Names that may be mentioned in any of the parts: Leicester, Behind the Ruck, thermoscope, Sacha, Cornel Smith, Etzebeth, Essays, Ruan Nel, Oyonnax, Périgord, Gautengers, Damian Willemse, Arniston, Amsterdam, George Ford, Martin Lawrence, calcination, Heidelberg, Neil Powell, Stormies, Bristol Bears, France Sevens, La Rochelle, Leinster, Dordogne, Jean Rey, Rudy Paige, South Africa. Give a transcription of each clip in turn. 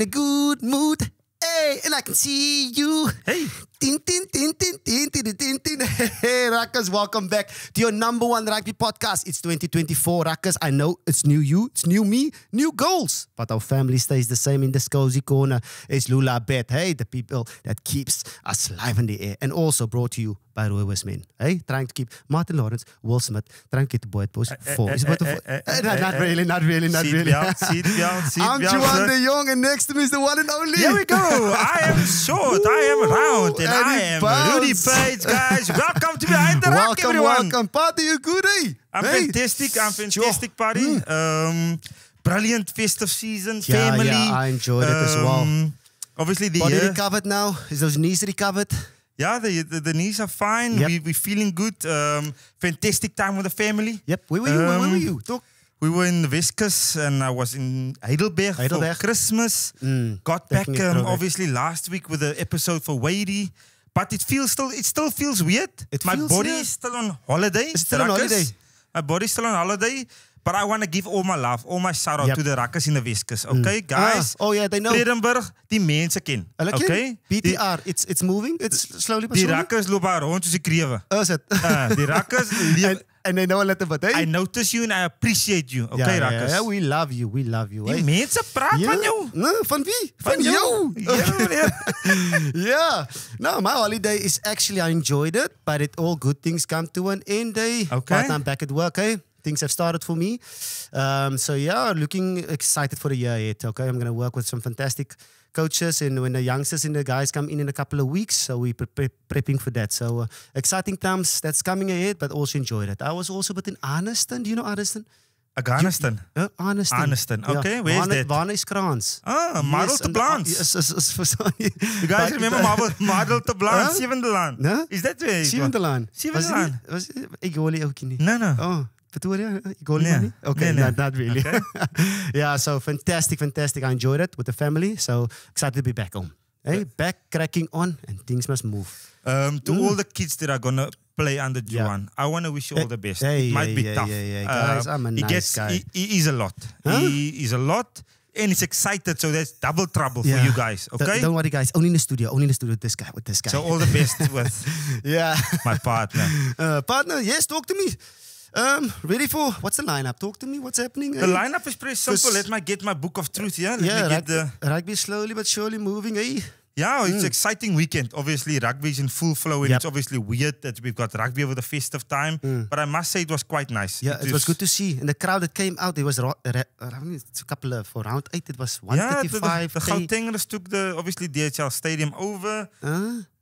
in a good mood. Hey, and I can see you. Hey. Din, din, din, din, din, din, din, din. Hey, Rackers, welcome back to your #1 rugby podcast. It's 2024, Rackers. I know it's new you, it's new me, new goals. But our family stays the same in this cozy corner. It's Lula Bet, hey, the people that keeps us live in the air. And also brought to you by Roy Westman, hey, trying to keep Martin Lawrence, Will Smith, trying to get the boy at boys four. Not really. I'm Juan de Jongh, and next to me is the one and only. Here we go. I am short, I am round, and I am Rudy Paige, guys. Welcome to Behind the Rock, everyone. Welcome, party, you goodie. I'm fantastic, party. Brilliant festive season, family. Yeah, I enjoyed it as well. Obviously, the body recovered now. Is those knees recovered? Yeah, the knees are fine. Yep. We're feeling good. Fantastic time with the family. Yep. Where were you? Talk. We were in Weskus and I was in Heidelberg for Christmas. Got back obviously last week with the episode for Wadey. But it feels still feels weird. My body is still on holiday. It's still on holiday. My body's still on holiday. But I want to give all my love, all my shout out to the Rackers in the Weskus. Okay, guys. Ah, oh yeah, they know. Vredenburg, die mensen ken. Okay? BTR, it's moving. It's slowly but surely. Die Rackers lopen rond tussen krieven. Oh, is it? Die Rackers... And they know a little bit, eh? I notice you and I appreciate you. Okay, yeah, Rackers? Yeah, we love you. We love you, eh? Die mensen praat van jou. No, van wie? Van jou. Yeah. No, my holiday is actually, I enjoyed it. But it all good things come to an end, eh? Okay. But I'm back at work, eh? Things have started for me. So yeah, looking excited for the year yet. Okay, I'm going to work with some fantastic coaches and when the youngsters and the guys come in a couple of weeks. So we're prepping for that. So exciting times that's coming ahead, but also enjoyed it. I was also a bit in Arniston. Do you know Arniston? Arniston. Arniston. Okay, yeah. Where is that? Warne is Krans. Ah, Marl te Blans. You guys remember Marl te Blans, Sivindalan? No? Is that where? Sivindalan. Sivindalan. Ek hoor die ouetjie nie. No. Oh. Pretoria? Goldman? Yeah. Okay, no. Not really. Okay. Yeah, so fantastic. I enjoyed it with the family. So excited to be back home. Hey, back cracking on and things must move. To all the kids that are going to play under Juan, I want to wish you all the best. It might be tough. Yeah. Guys, I'm a nice guy. He is a lot. Huh? He is a lot. And it's excited, so there's double trouble for you guys, okay? Don't worry, guys. Only in the studio with this guy, So all the best with my partner. Partner, yes, talk to me. Ready for what's the lineup? Talk to me. What's happening? The lineup is pretty simple. Let me get my book of truth. Yeah, rugby slowly but surely moving. Eh? Yeah, it's exciting weekend. Obviously, rugby is in full flow, and it's obviously weird that we've got rugby over the festive time. But I must say, it was quite nice. Yeah, it was good to see, and the crowd that came out. It was a couple of for round 8. It was 135. The Gautengers took the obviously DHL Stadium over.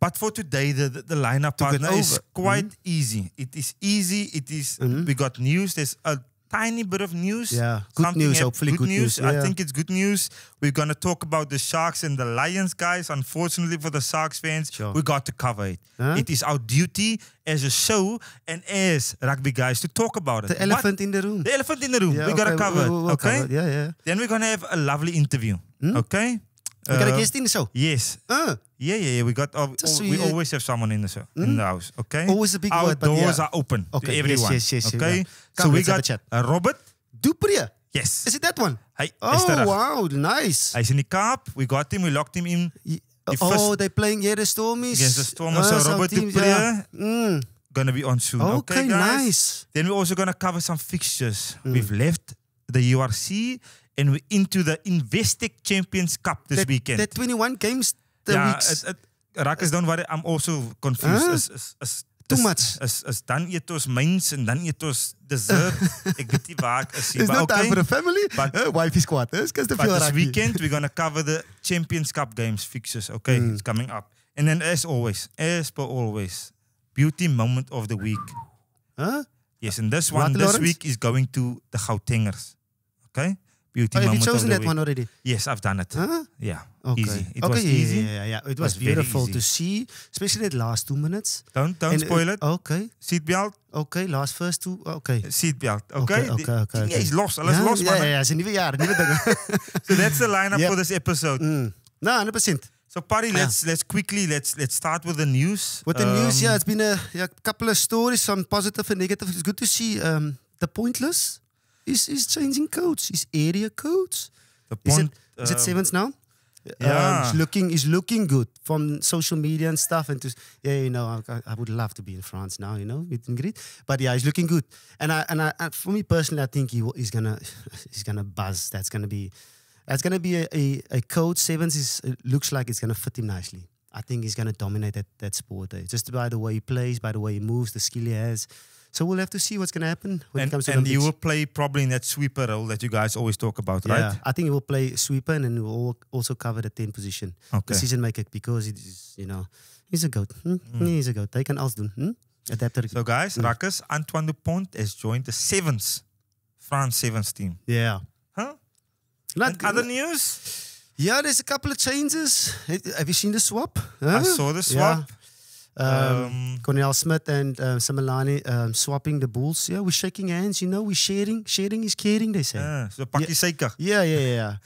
But for today, the lineup partner is quite easy. It is easy. It is. We got news. There's a tiny bit of news. Yeah, good news. Hopefully, good news. I think it's good news. We're gonna talk about the Sharks and the Lions, guys. Unfortunately for the Sharks fans, we got to cover it. It is our duty as a show and as rugby guys to talk about it. The elephant in the room. The elephant in the room. We gotta cover it. Okay. Yeah. Then we're gonna have a lovely interview. Okay. We got a guest in the show. Yes. Yeah. We got. We always have someone in the show, in the house. Okay. Always a big word. Our doors are open to everyone. Yes. Okay. So we got Robert Du Preez. Yes. Is it that one? Hey. Oh wow! Nice. He's in the Kaap. We got him. We locked him in. Oh, they're playing the Stormies. Yes, the Stormies. So Robert Du Preez gonna be on soon. Okay, guys. Nice. Then we're also gonna cover some fixtures. We've left the URC. And we're into the Investec Champions Cup this weekend. That 21 games, weeks. Rackers, don't worry, I'm also confused. Too much. Dan eet ons mens en dan eet ons dessert. Ek weet nie waar ek is. It's not time for the family. Wifey squad. But this weekend, we're going to cover the Champions Cup games fixtures. Okay, it's coming up. And then as per always, beauty moment of the week. Huh? Yes, and this one this week is going to the Gautengers. Okay? Have you chosen that one already? Yes, I've done it. Huh? Yeah, okay. Easy. It was easy. Yeah. It was beautiful to see, especially the last 2 minutes. Don't spoil it. Okay. Seatbelt. Okay, last first two. Okay. Seatbelt. Okay. Yeah, he's lost. Alles los. Yeah. It's a new year. So that's the lineup for this episode. No, 100%. So, Party, let's start with the news. With the news, it's been a couple of stories, some positive and negative. It's good to see the pointless. He's changing codes. He's area codes. Is it sevens now? is looking good from social media and stuff. And to, yeah, you know, I would love to be in France now, you know, with Ingrid. But yeah, he's looking good. And for me personally, I think he's gonna buzz. That's gonna be a coach. Sevens looks like it's gonna fit him nicely. I think he's gonna dominate that sport. Just by the way he plays, by the way he moves, the skill he has. So we'll have to see what's going to happen when it comes to Olympics. And he will play probably in that sweeper role that you guys always talk about, right? Yeah, I think he will play sweeper and he will also cover the 10 position. Okay. Decision maker, because he's, you know, he's a goat. Hmm? Mm. He's a goat. They can also do. Hmm? Adapter. So guys, Rakkers, Antoine Dupont has joined the Sevens, France Sevens team. Yeah. Huh? And other news? Yeah, there's a couple of changes. Have you seen the swap? Huh? I saw the swap. Yeah. Cornel Smith and Simelane swapping the balls. Yeah, we're shaking hands, you know, we're sharing. Sharing is caring, they say. So pakkie seker. Yeah.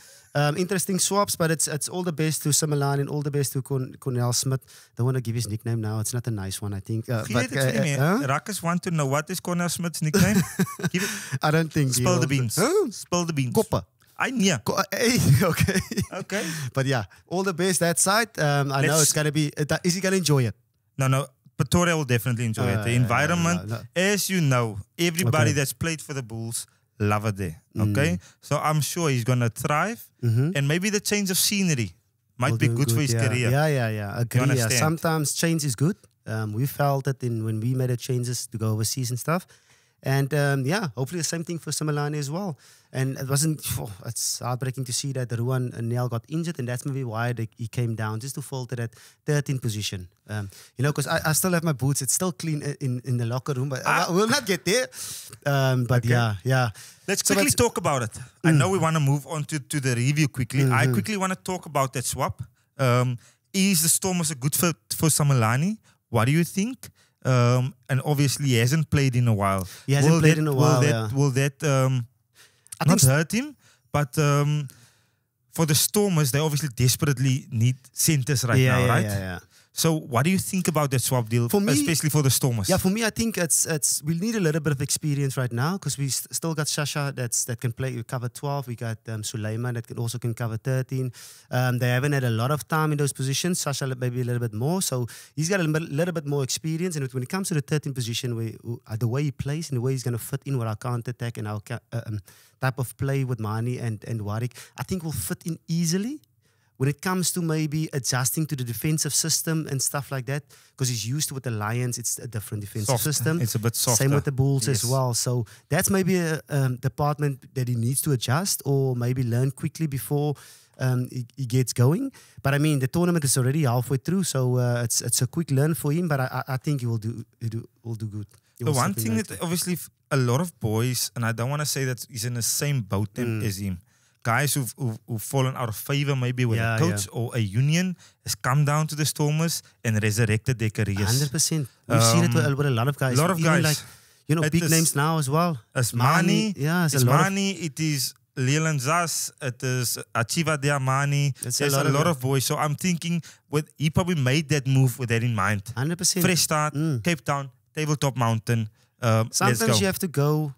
Interesting swaps, but it's all the best to Simelane and all the best to Cornel Smith. Don't want to give his nickname now. It's not a nice one, I think. Rakkers want to know, what is Cornel Smith's nickname? Give it. I don't think. Spill the beans. Huh? Spill the beans. Koppa. Yeah. Okay. Okay. But yeah, all the best that side. I know it's going to be, is he going to enjoy it? No, Pretoria will definitely enjoy it. The environment, as you know, everybody that's played for the Bulls love it there, okay? So I'm sure he's going to thrive. And maybe the change of scenery might be good for his career. Yeah. Agree. Yeah. Sometimes change is good. We felt that when we made the changes to go overseas and stuff. And yeah, hopefully the same thing for Simelane as well. And it wasn't, it's heartbreaking to see that Ruan Nel got injured, and that's maybe why he came down, just to fall to that 13th position. You know, because I still have my boots, it's still clean in the locker room, but we'll not get there. But yeah. Let's quickly talk about it. I know we want to move on to the review quickly. I quickly want to talk about that swap. Is the Stormers a good fit for Simelane? What do you think? And obviously he hasn't played in a while. Will that I not think hurt him? But for the Stormers, they obviously desperately need centers right now, right? Yeah. So what do you think about that swap deal, especially for the Stormers? Yeah, for me, I think we need a little bit of experience right now, because we still got Sacha that can play cover 12. We got Suleiman that can also cover 13. They haven't had a lot of time in those positions. Sacha maybe a little bit more, so he's got a little bit more experience. And when it comes to the 13 position, the way he plays and the way he's going to fit in with our counter attack and our type of play with Manie and Warrick, I think will fit in easily. When it comes to maybe adjusting to the defensive system and stuff like that, because he's used with the Lions, it's a different defensive system. It's a bit softer. Same with the Bulls as well. So that's maybe a department that he needs to adjust or maybe learn quickly before he gets going. But I mean, the tournament is already halfway through, so it's a quick learn for him. But I think he will do good. The one thing that obviously a lot of boys, and I don't want to say that he's in the same boat as him, guys who've fallen out of favor maybe with a coach or a union has come down to the Stormers and resurrected their careers. 100%. We've seen it with a lot of guys. You know, big names now as well. Asmani. Yeah, it's Manie. It is Leland Zas. It is Achiva De Amani. There's a lot of boys. So I'm thinking he probably made that move with that in mind. 100%. Fresh start, Cape Town, Tabletop Mountain. Sometimes you have to go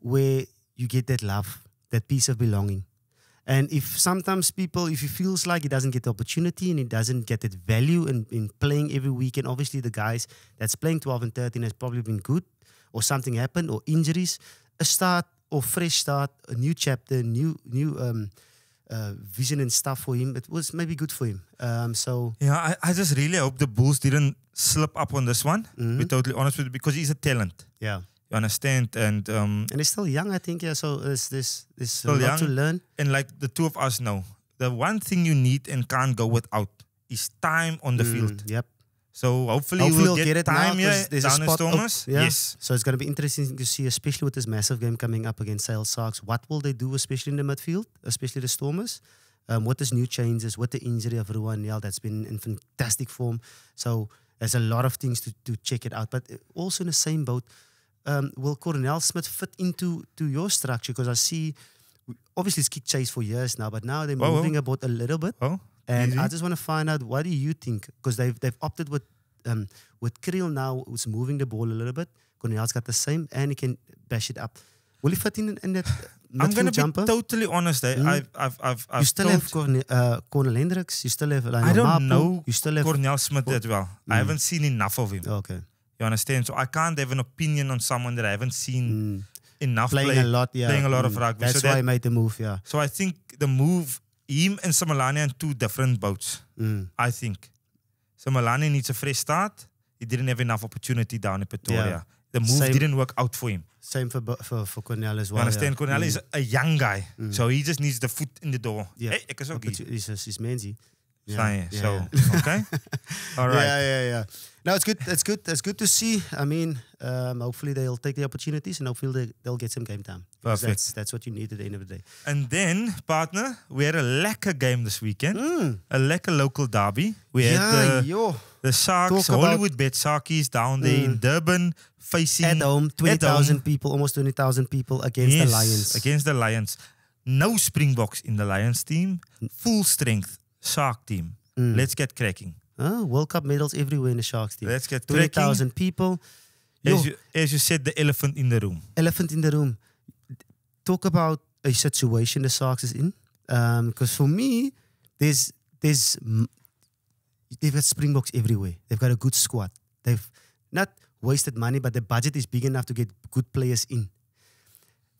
where you get that love, that piece of belonging. And if he feels like he doesn't get the opportunity and he doesn't get that value in playing every week, and obviously the guys that's playing 12 and 13 has probably been good, or something happened, or injuries, a start or fresh start, a new chapter, new vision and stuff for him. It was maybe good for him. So yeah, I just really hope the Bulls didn't slip up on this one. Be totally honest with you, because he's a talent. Yeah. Understand, and he's still young, I think. Yeah, so there's a lot to learn. And like the two of us know, the one thing you need and can't go without is time on the field. Yep. So hopefully we'll get time now, there's down in Stormers. Yes. So it's going to be interesting to see, especially with this massive game coming up against Sale Sharks, what will they do, especially in the midfield, especially the Stormers. What is new changes? What the injury of Ruan Nel that's been in fantastic form. So there's a lot of things to check it out. But also in the same boat. Will Cornel Smith fit into your structure? Because I see, obviously it's kick chase for years now, but now they're moving about a little bit. And I just want to find out, what do you think? Because they've opted with Kriel now, who's moving the ball a little bit. Cornel's got the same, and he can bash it up. Will he fit in that I'm going to be totally honest. Eh? Mm. I've you still have Cornel Hendricks. You still have Lionel I don't Mapu, know you still have Cornel Smith that well. Mm. I haven't seen enough of him. Okay. You understand? So I can't have an opinion on someone that I haven't seen enough. Playing a lot of rugby. That's so why I made the move, yeah. So I think the move, him and Simelane on two different boats, I think. Simelane needs a fresh start. He didn't have enough opportunity down in Pretoria. Yeah. The move didn't work out for him. Same for Cornel as well. You understand? Yeah. Cornel is a young guy. So he just needs the foot in the door. Yeah. Hey, I can he's manzy. Yeah. So, okay. All right. Yeah. No, it's good. It's good. It's good to see. I mean, hopefully they'll take the opportunities and hopefully they'll get some game time. Perfect. That's what you need at the end of the day. And then, partner, we had a lekker game this weekend. A lekker local derby. We had the Sharks, Hollywood Bed Sharkies down there in Durban facing... At home, 20,000 people, almost 20,000 people against the Lions. Against the Lions. No Springboks in the Lions team. Full strength. Shark team. Let's get cracking. Oh, World Cup medals everywhere in the Sharks team. Let's get cracking. 20,000 people. As you said, the elephant in the room. Elephant in the room. Talk about a situation the Sharks is in. Because for me, they've got Springboks everywhere. They've got a good squad. They've not wasted money, but the budget is big enough to get good players in.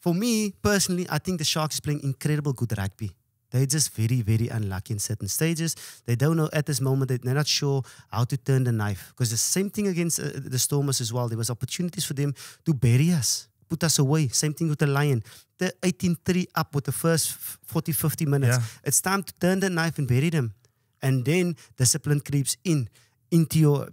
For me, personally, I think the Sharks is playing incredible good rugby. They're just very, very unlucky in certain stages. They don't know at this moment, they're not sure how to turn the knife. Because the same thing against the Stormies as well. There was opportunities for them to bury us, put us away. Same thing with the Lion. They're 18-3 up with the first 40, 50 minutes. Yeah. It's time to turn the knife and bury them. And then discipline creeps in. Into your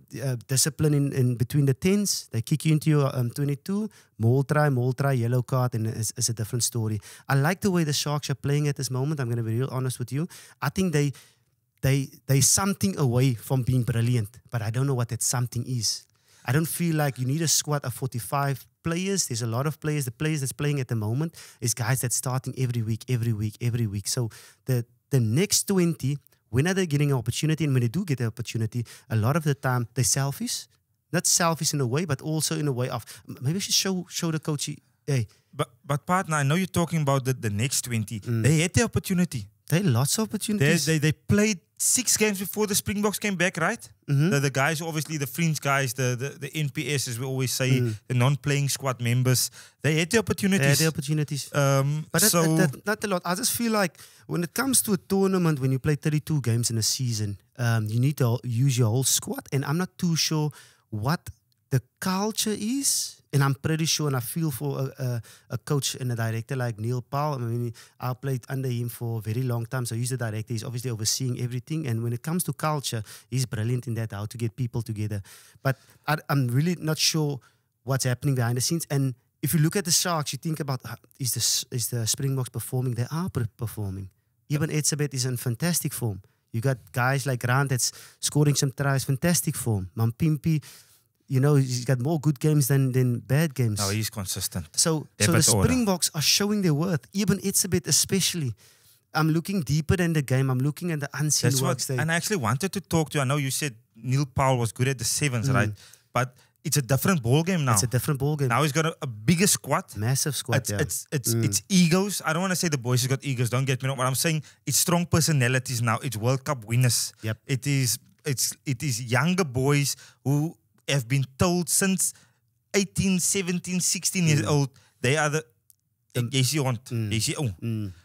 discipline in between the tens. They kick you into your 22. Maul try, yellow card, and it's a different story. I like the way the Sharks are playing at this moment. I'm going to be real honest with you. I think they're something away from being brilliant, but I don't know what that something is. I don't feel like you need a squad of 45 players. There's a lot of players. The players that's playing at the moment is guys that's starting every week. So the next 20... When are they getting an opportunity? And when they do get the opportunity, a lot of the time they're selfish. Not selfish in a way, but also in a way of maybe I should show the coach. Hey. But partner, I know you're talking about the next 20. They had the opportunity. They had lots of opportunities. They played 6 games before the Springboks came back, right? The guys, obviously the fringe guys, the NPS, as we always say, the non-playing squad members, they had the opportunities. They had the opportunities. But that, not a lot. I just feel like when it comes to a tournament, when you play 32 games in a season, you need to use your whole squad. And I'm not too sure what the culture is. And I'm pretty sure, and I feel for a coach and a director like Neil Powell. I mean, I played under him for a very long time, so he's the director. He's obviously overseeing everything. And when it comes to culture, he's brilliant in that, how to get people together. But I'm really not sure what's happening behind the scenes. And if you look at the Sharks, you think about, is the Springboks performing? They are performing. Even Etzebeth is in fantastic form. You got guys like Ruan that's scoring some tries, fantastic form. Mampimpi. You know, he's got more good games than bad games. No, he's consistent. So the Springboks are showing their worth. Even Etzebeth especially. I'm looking deeper than the game. I'm looking at the unseen works. And I actually wanted to talk to you. I know you said Neil Powell was good at the sevens, right? But it's a different ball game now. It's a different ball game. Now he's got a bigger squad. Massive squad, It's egos. I don't want to say the boys have got egos. Don't get me wrong. But I'm saying it's strong personalities now. It's World Cup winners. Yep. It is younger boys who... have been told since 18, 17, 16 years old, they are the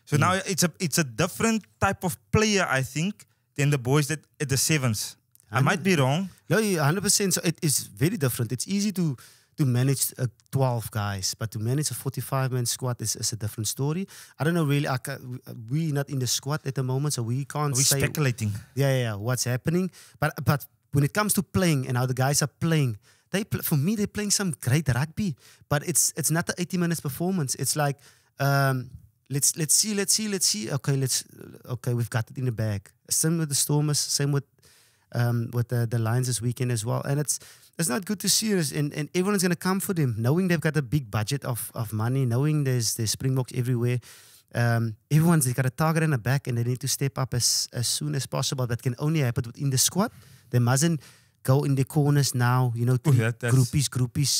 So now it's a different type of player, I think, than the boys that at the sevens. I might be wrong. No, 100%. So it is very different. It's easy to manage 12 guys, but to manage a 45-man squad is a different story. I don't know really. We're not in the squad at the moment, so we can't say. We're speculating. Yeah, what's happening. But when it comes to playing and how the guys are playing, for me they're playing some great rugby, but it's not the 80 minutes performance. It's like let's see. Okay, we've got it in the bag. Same with the Stormers, same with the Lions this weekend as well. And it's not good to see us. And everyone's gonna come for them, knowing they've got a big budget of money, knowing there's Springboks everywhere. Everyone's got a target in the back, and they need to step up as soon as possible. That can only happen within the squad. They mustn't go in the corners now, you know, groupies,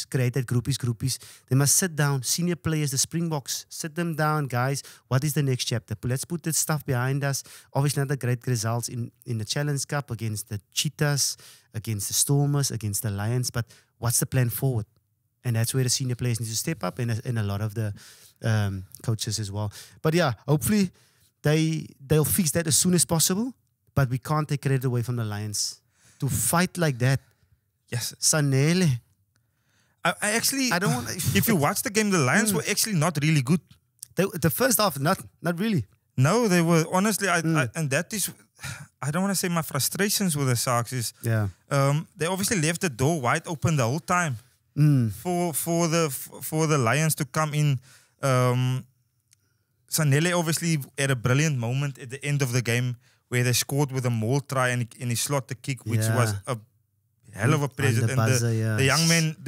create that groupies. They must sit down, senior players, the Springboks, sit them down, guys. What is the next chapter? Let's put that stuff behind us. Obviously, not the great results in the Challenge Cup against the Cheetahs, against the Stormers, against the Lions, but what's the plan forward? And that's where the senior players need to step up, and a lot of the coaches as well. But yeah, hopefully they'll fix that as soon as possible, but we can't take credit away from the Lions. To fight like that, yes, Sanele. I actually, I don't want. If you watch the game, the Lions were actually not really good. The first half, not really. No, they were honestly. And that is, I don't want to say my frustrations with the Sharks is. Yeah. They obviously left the door wide open the whole time for the Lions to come in. Sanele obviously had a brilliant moment at the end of the game, where they scored with a maul try and he slot the kick, which was a hell of a pleasure. And the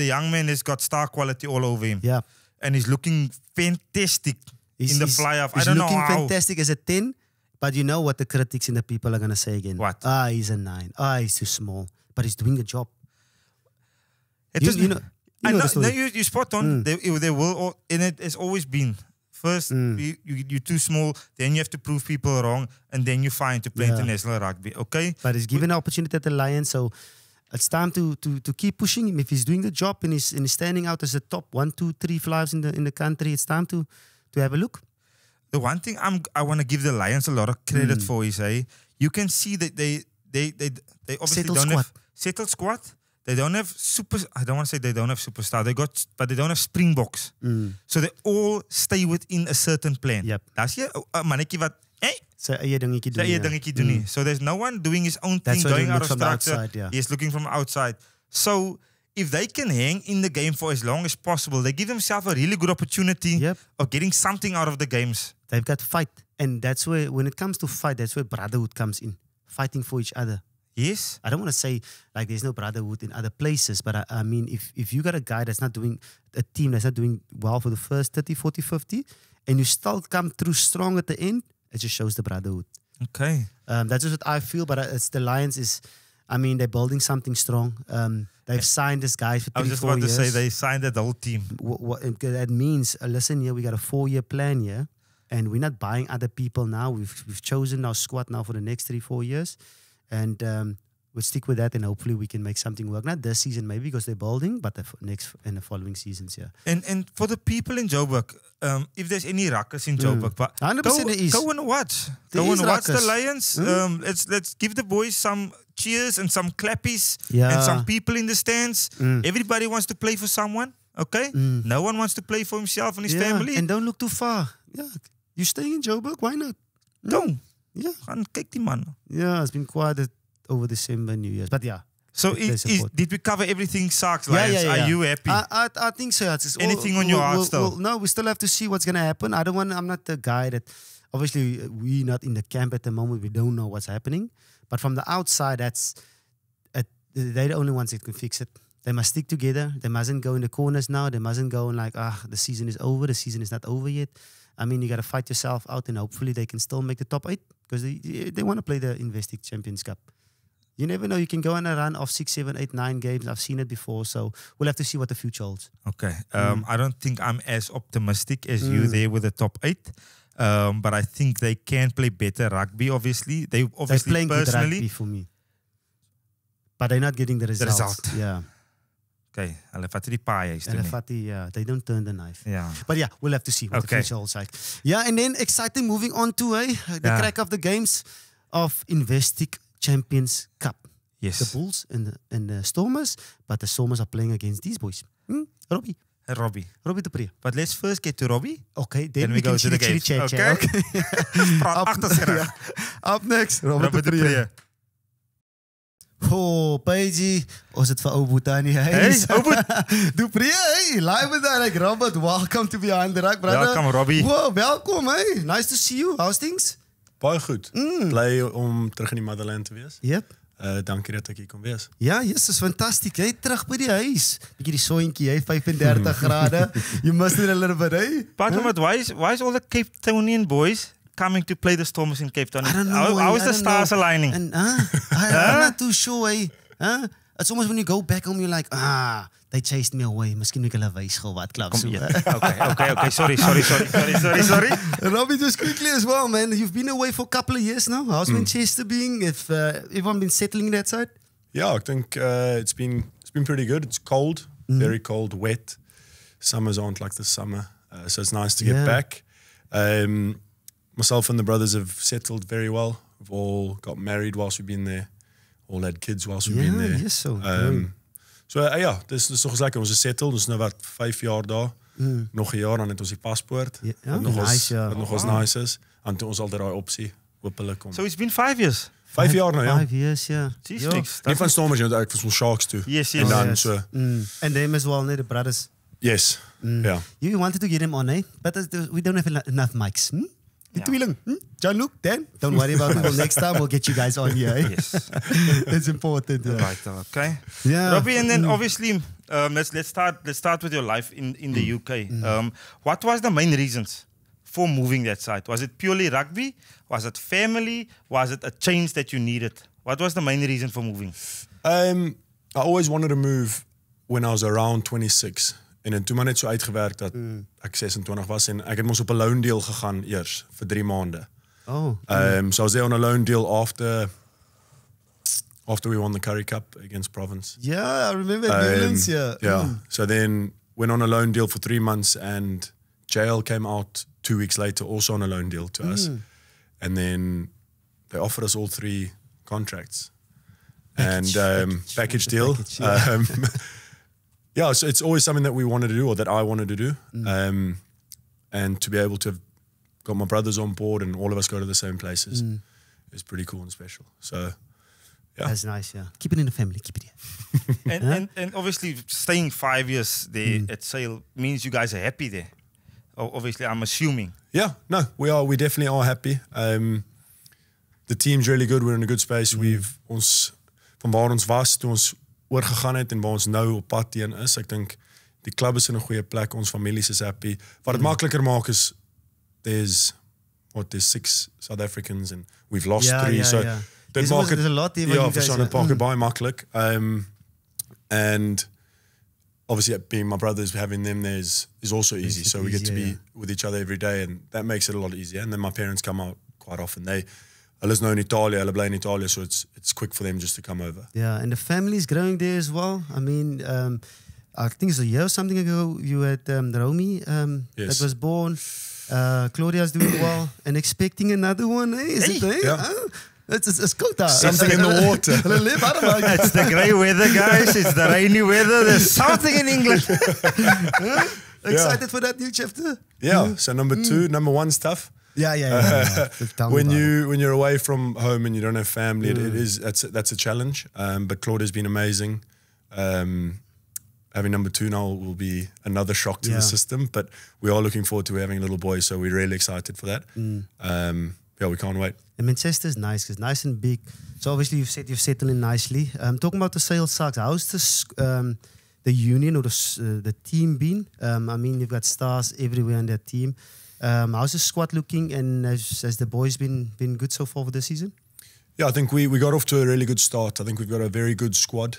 young man has got star quality all over him. Yeah, and he's looking fantastic in the fly-off. I don't know how. He's looking fantastic as a 10, but you know what the critics and the people are going to say again? What? Ah, he's a 9. Ah, he's too small. But he's doing the job. You know, you're spot on. They will, and it has always been. First, you're too small, then you have to prove people wrong, and then you're fine to play international rugby, okay? But he's given an opportunity at the Lions, so it's time to keep pushing him. If he's doing the job and he's standing out as the top 1, 2, 3 flyers in the country, it's time to have a look. The one thing I want to give the Lions a lot of credit for is, you can see that they obviously don't have settled squad. They don't have I don't want to say they don't have superstar. They got, but they don't have Springboks. So they all stay within a certain plan. Yep. So there's no one doing his own thing, going out of structure. Outside, He's looking from outside. So if they can hang in the game for as long as possible, they give themselves a really good opportunity of getting something out of the games. They've got fight, and that's where, when it comes to fight, that's where brotherhood comes in, fighting for each other. Yes. I don't want to say like there's no brotherhood in other places, but I mean, if you got a guy that's not doing, a team that's not doing well for the first 30, 40, 50, and you still come through strong at the end, it just shows the brotherhood. Okay. That's just what I feel, but it's the Lions is, I mean, they're building something strong. They've signed this guy for 3 years. I was just about to say they signed the whole team. That means, listen here, we got a 4-year plan here, and we're not buying other people now. We've chosen our squad now for the next 3-4 years. And we'll stick with that, and hopefully we can make something work. Not this season, maybe, because they're building, but the next and the following seasons, yeah. And for the people in Joburg, if there's any ruckus in Joburg, but 100% there is. Go and watch. Go and watch the Lions. Let's give the boys some cheers and some clappies and some people in the stands. Everybody wants to play for someone, okay? No one wants to play for himself and his family. And don't look too far. Yeah, you're staying in Joburg. Why not? Don't. Yeah, kijk die man. Yeah, it's been quiet over December, New Year's. But yeah. So did we cover everything Sharks, Lions? Are you happy? I think so. It's anything on your heart still? No, we still have to see what's going to happen. I'm not the guy that, obviously, we're not in the camp at the moment. We don't know what's happening. But from the outside, they're the only ones that can fix it. They must stick together. They mustn't go in the corners now. They mustn't go and like, the season is over. The season is not over yet. I mean, you got to fight yourself out, and hopefully they can still make the top 8 because they want to play the Investec Champions Cup. You never know. You can go on a run of 6, 7, 8, 9 games. I've seen it before, so we'll have to see what the future holds. Okay. I don't think I'm as optimistic as you there with the top 8, but I think they can play better rugby, obviously. They're playing good rugby for me. But they're not getting the results. Yeah. Okay, they don't turn the knife. Yeah. But yeah, we'll have to see what the future holds like. Yeah, and then exciting moving on to the crack of the games of Investec Champions Cup. Yes. The Bulls and the Stormers, but the Stormers are playing against these boys. Robbie Du Preez. But let's first get to Robbie. Okay, then we go to the games. Okay. Up next, Robert Du Preez. Oh, Paige, was it for Obutani? Hey, Du Preez, hey, live with us, Robert. Welcome to Behind the Ruck, brother. Welcome, Robbie. Wow, welcome, hey. Nice to see you. How's things? Baie goed. Blij om terug in die Motherland te wees. Yep. Dank je dat ik hier kon wees. Ja, yes, dat is fantastisch. Hey, terug bij die huis. Beetje die zoontje, hey, 35 graden. You must it a little bit, hey. But why is all the Cape Townian boys coming to play the Stormers in Cape Town? I don't know. How is the stars aligning? I'm not too sure. It's almost when you go back home, you're like, ah, they chased me away. Miskien moet ek hulle wys gou wat klap so. Okay. Sorry. Robbie, just quickly as well, man. You've been away for a couple of years now. How's Manchester being? If everyone been settling that side? Yeah, I think it's been pretty good. It's cold, very cold, wet. Summers aren't like this summer, so it's nice to get back. Myself and the brothers have settled very well. We've all got married whilst we've been there. All had kids whilst we've been there. So dis nog lekker. Ons is settled. Ons is nou wat 5 jaar daar. Nog 'n jaar dan het ons die paspoort. Wat nog ons nice is. En toe ons al daai opsie hopelik om. So it's been 5 years. 5 jaar nou ja. 5 years, yeah. Jeez, nie van Stormies nou uit van Sharks toe. Yes. En dan so. And them as well, the brothers. Yes. Yeah. You wanted to get him on, eh? But we don't have enough mics. Tweeling, John Luke, Dan, don't worry about it. Next time we'll get you guys on here. Eh? Yes, it's important. Yeah. Right, okay. Yeah, Robbie, and then obviously, let's start with your life in the UK. What was the main reasons for moving that side? Was it purely rugby? Was it family? Was it a change that you needed? What was the main reason for moving? I always wanted to move when I was around 26. En toen maar net zo uitgewerkt dat ik 26 was. En ik had moest op een loan deal gegaan eerst, voor 3 maanden. So I was there on a loan deal after we won the Currie Cup against Province. Yeah, I remember Netherlands, yeah. So then went on a loan deal for 3 months and JL came out 2 weeks later also on a loan deal to us. And then they offered us all 3 contracts. Package, and package deal. Package, yeah. Yeah, so it's always something that we wanted to do, or that I wanted to do. And to be able to have got my brothers on board and all of us go to the same places is pretty cool and special. So, yeah. That's nice, yeah. Keep it in the family, keep it here. and obviously staying 5 years there at Sale means you guys are happy there. Obviously, I'm assuming. Yeah, no, we are. We definitely are happy. The team's really good. We're in a good space. We've, from waar ons was, to ons... oorgegaan het en waar ons nou op pad teen is. Ek dink die club is in 'n goeie plek, ons families is happy. Wat dit makliker maak is there's 6 South Africans and we've lost 3. Yeah, so yeah. Dit maak dit 'n lot hier wat jy sê. Ja, baie baie maklik. And obviously being my brothers, having them there is also easy. So we get to be with each other every day and that makes it a lot easier. And then my parents come out quite often. Hulle is nou in Italië, hulle bly in Italië, so it's quick for them just to come over. Yeah, and the family's growing there as well. I mean, I think it's a year or something ago, you had Romy that was born. Claudia's doing well and expecting another one, eh? Is it, eh? Yeah. It's cold out. Something in the water. It's the grey weather, guys. It's the rainy weather. There's something in England. Excited for that new chapter? Yeah, so number 1 stuff. Yeah. When you're away from home and you don't have family, that's a challenge. But Claudia's been amazing. Having number 2 now will be another shock to the system. But we are looking forward to having a little boy, so we're really excited for that. Yeah, we can't wait. And Manchester's nice, because nice and big. So obviously you've settled in nicely. Talking about the Sale Sharks, how's this? The union or the team been? I mean, you've got stars everywhere in that team. How's the squad looking, and has the boys been good so far for this season? Yeah, I think we got off to a really good start. I think we've got a very good squad,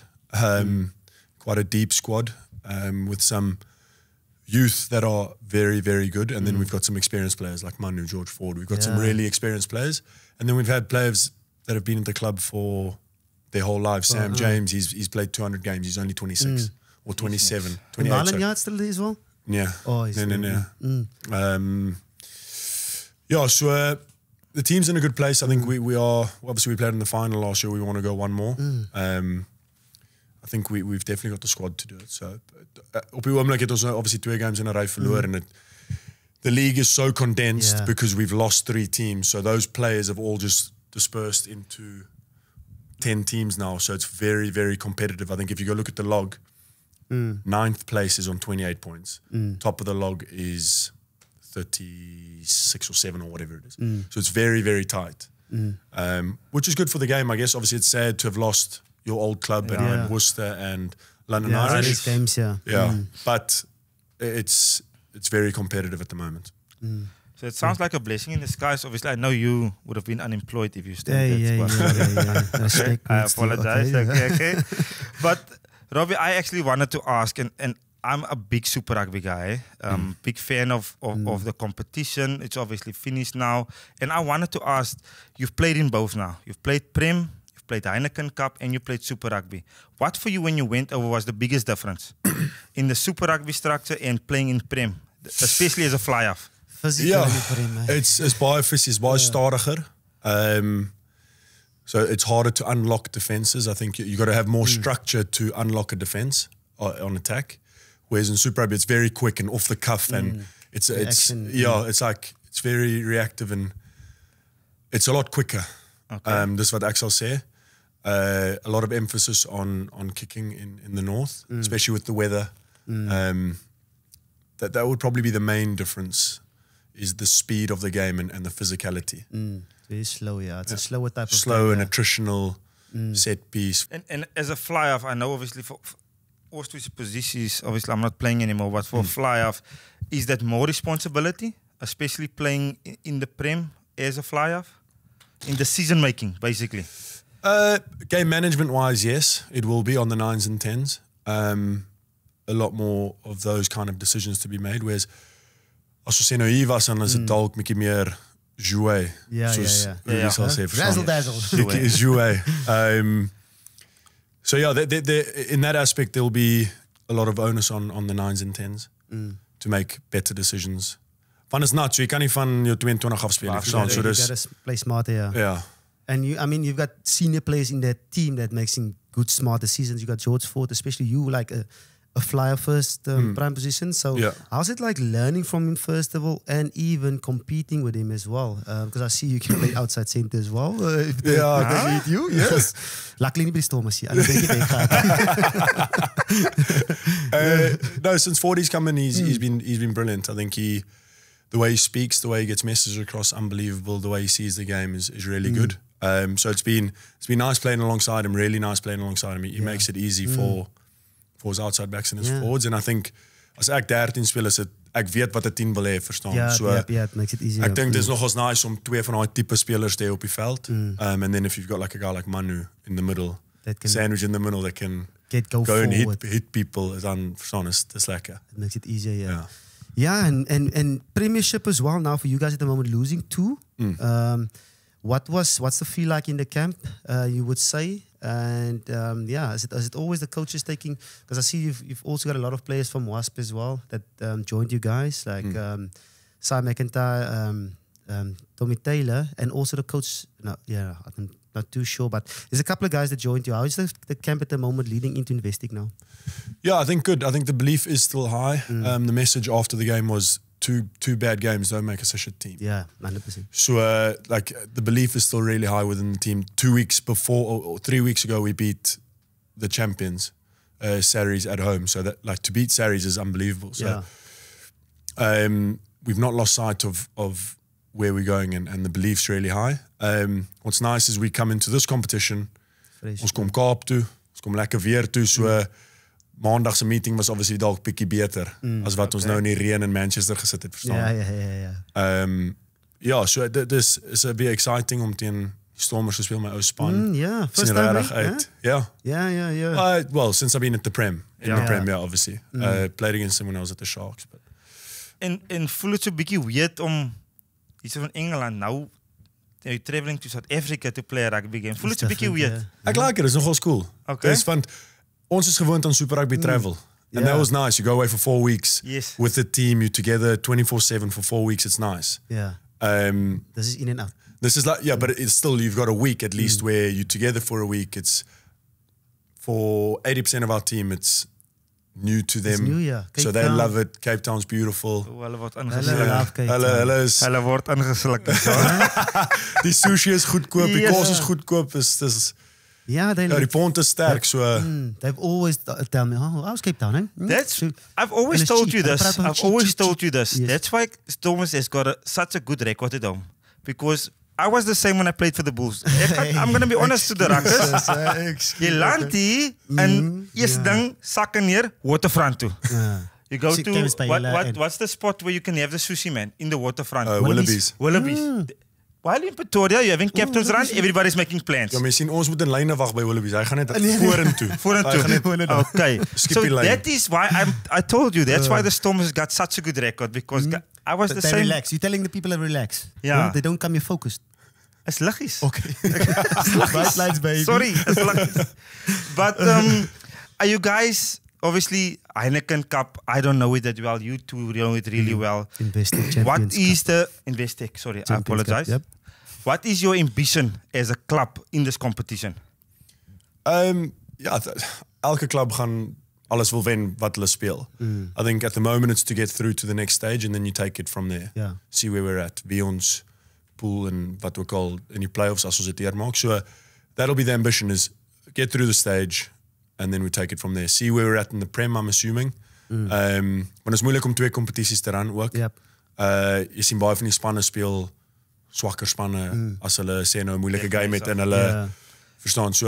quite a deep squad with some youth that are very, very good. And then we've got some experienced players like Manu, George Ford. We've got some really experienced players. And then we've had players that have been at the club for their whole lives. Sam James, he's played 200 games. He's only 26 or 27, 28. And Marlon Yard's still there as well? Yeah. Oh, no. Yeah, so the team's in a good place. I think we are, obviously we played in the final last year. We want to go one more. I think we've definitely got the squad to do it. So, op die oomblik het ons obviously 2 games in a row verloor. And the league is so condensed because we've lost 3 teams. So those players have all just dispersed into 10 teams now. So it's very, very competitive. I think if you go look at the log, 9th place is on 28 points. Top of the log is 36 or 7 or whatever it is. So it's very, very tight, which is good for the game, I guess. Obviously, it's sad to have lost your old club and Worcester and London Irish. Games, yeah. But it's very competitive at the moment. So it sounds like a blessing in disguise. Obviously, I know you would have been unemployed if you stayed. I apologize. Okay. But Robbie, I actually wanted to ask, and I'm a big Super Rugby guy, big fan of the competition. It's obviously finished now. And I wanted to ask, you've played in both now. You've played Prem, you've played Heineken Cup, and you played Super Rugby. What for you when you went over was the biggest difference in the Super Rugby structure and playing in Prem, especially as a fly-off? Yeah, it's by stariger. So it's harder to unlock defenses. I think you got to have more structure to unlock a defense on attack. Whereas in Super Rugby, it's very quick and off the cuff, and it's very reactive and it's a lot quicker. Okay. That's what Axel said. A lot of emphasis on kicking in the north, especially with the weather. That would probably be the main difference, is the speed of the game and the physicality. Very slow, yeah. It's a slower type of slow game, and attritional set piece. And as a fly-off, I know obviously for Oosthuizen positions, obviously I'm not playing anymore, but for a fly-off, is that more responsibility, especially playing in the Prem as a fly-off? In decision-making, basically? Game management-wise, yes. It will be on the 9s and 10s. A lot more of those kind of decisions to be made, whereas as ons nou hier was dan is dit dalk bietjie meer jouer. Ja ja ja. Razzle dazzle. Is jouer. So yeah, in that aspect there'll be a lot of onus on the 9s and 10s to make better decisions. Van is not so you kan nie van jou 22 afspeel. So there's play smarter. Yeah. Yeah. And you, I mean, you've got senior players in that team that making good smart decisions. You got George Ford, especially you like a flyer first prime position. So how's it like learning from him first of all, and even competing with him as well? Because I see you can play outside center as well. They need you. Yes. Luckily, nobody Stormies here. No, since Fordy's come in, he's been brilliant. I think the way he speaks, the way he gets messages across, unbelievable. The way he sees the game is really good. So it's been nice playing alongside him. Really nice playing alongside him. He makes it easy for his outside backs and his forwards. And I think as ek 13 speel is dit ek weet wat 'n team wil hê, verstaan. It makes it easier. Ek dink dis nogals nice om twee van daai tipe spelers te hê op die veld. And then if you've got like a guy like Manu in the middle, sandwich in the middle, that can go and hit people, dan verstaan is lekker. It makes it easier, yeah. Yeah, and Premiership as well now for you guys at the moment, losing 2. What's the feel like in the camp, you would say? And yeah, is it always the coaches taking, because I see you've also got a lot of players from WASP as well that joined you guys, like Cy McIntyre, Tommy Taylor, and also the coach, I'm not too sure, but there's a couple of guys that joined you. How is the camp at the moment leading into Investec now? Yeah, I think good. I think the belief is still high. The message after the game was, two bad games don't make us such a team. Yeah, 100%. So like the belief is still really high within the team. 2 weeks before, or 3 weeks ago, we beat the champions, Sarries at home. So that like to beat Sarries is unbelievable. So we've not lost sight of where we're going, and the belief's really high. What's nice is we come into this competition. Ons kom Kaap toe, ons kom lekker weer toe. So Maandagse meeting was obviously dalk bietjie beter as wat ons nou in die reën in Manchester gesit het, verstaan. Ja. Ja, so this is a bit exciting om teen Stormers te speel, my ou span. Yeah, first time right? Yeah. Yeah. Well, since I've been at the Prem, obviously. Played against someone else at the Sharks, but en voel dit so bietjie weird om iets van Engeland nou traveling to South Africa to play a rugby game. Voel dit so bietjie weird. Ek like it, it's nogal cool. Okay. Dis van ons is gewoond aan Super Rugby travel. And that was nice. You go away for 4 weeks with the team. You're together 24/7 for 4 weeks. It's nice. Yeah. This is in and out. This is like, yeah, but it's still, you've got a week at least where you're together for a week. It's for 80% of our team, it's new to them. It's new, yeah. So they love it. Cape Town's beautiful. Hulle word aangesluk. Hulle word aangesluk. Die sushi is goedkoop. Die kos is goedkoop. Dis yeah, they like, the sterk, so they've always tell me, oh, I was Cape Town, eh? I've always told you this. That's why Stormers has got such a good record at home. Because I was the same when I played for the Bulls. I'm going to be honest to the Rackers. You land and yes, dang, sakken neer, waterfront toe. You go to what's the spot where you can have the sushi, man? In the waterfront. Willoughby's. Willoughby's. Mm. While in Pretoria, you're having captain's run, everybody's making plans. Yeah, we see ons moet in line wag by Willoughby's. Hy gaan net vorentoe. Vorentoe. Okay. So that is why I told you, that's why the Stormers got such a good record, because I was the same. Relax. You're telling the people to relax. Yeah. No, they don't come here focused. It's luggies. Okay. It's lights, baby. Sorry, it's luggies. But are you guys... Obviously, Heineken Cup, I don't know it that well. You two know it really well. Investec Champions What is Cup. The... Investec, sorry, Champions I apologize. Cup, yep. What is your ambition as a club in this competition? Yeah, elke club gaan alles wil wen wat hulle speel. Mm. I think at the moment it's to get through to the next stage and then you take it from there. Yeah. See where we're at. Wie ons pool and wat ook al in die playoffs as ons het deurmaak. So that'll be the ambition, is get through the stage... and then we take it from there. See where we're at in the Prem, I'm assuming. Mm. Want is moeilik om twee competities te run ook. Yep. Jy sien baie van die spanne speel swakker spanne as hulle sê nou 'n moeilike game met en hulle verstaan. So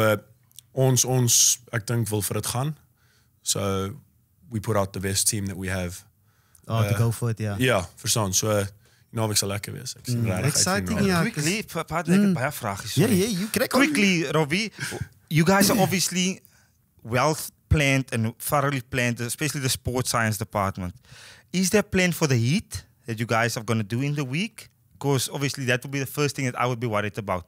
ons ek dink wil vir dit gaan. So we put out the best team that we have. To go for it, yeah. Yeah, verstaan. So nou ek sal lekker wees. Ek sien regtig exciting, ja. Quickly, paar lekker baie vragies. Ja, you crack on. Quickly, Robbie, you guys are obviously well planned and thoroughly planned, especially the sports science department. Is there a plan for the heat that you guys are going to do in the week? Because obviously that would be the first thing that I would be worried about.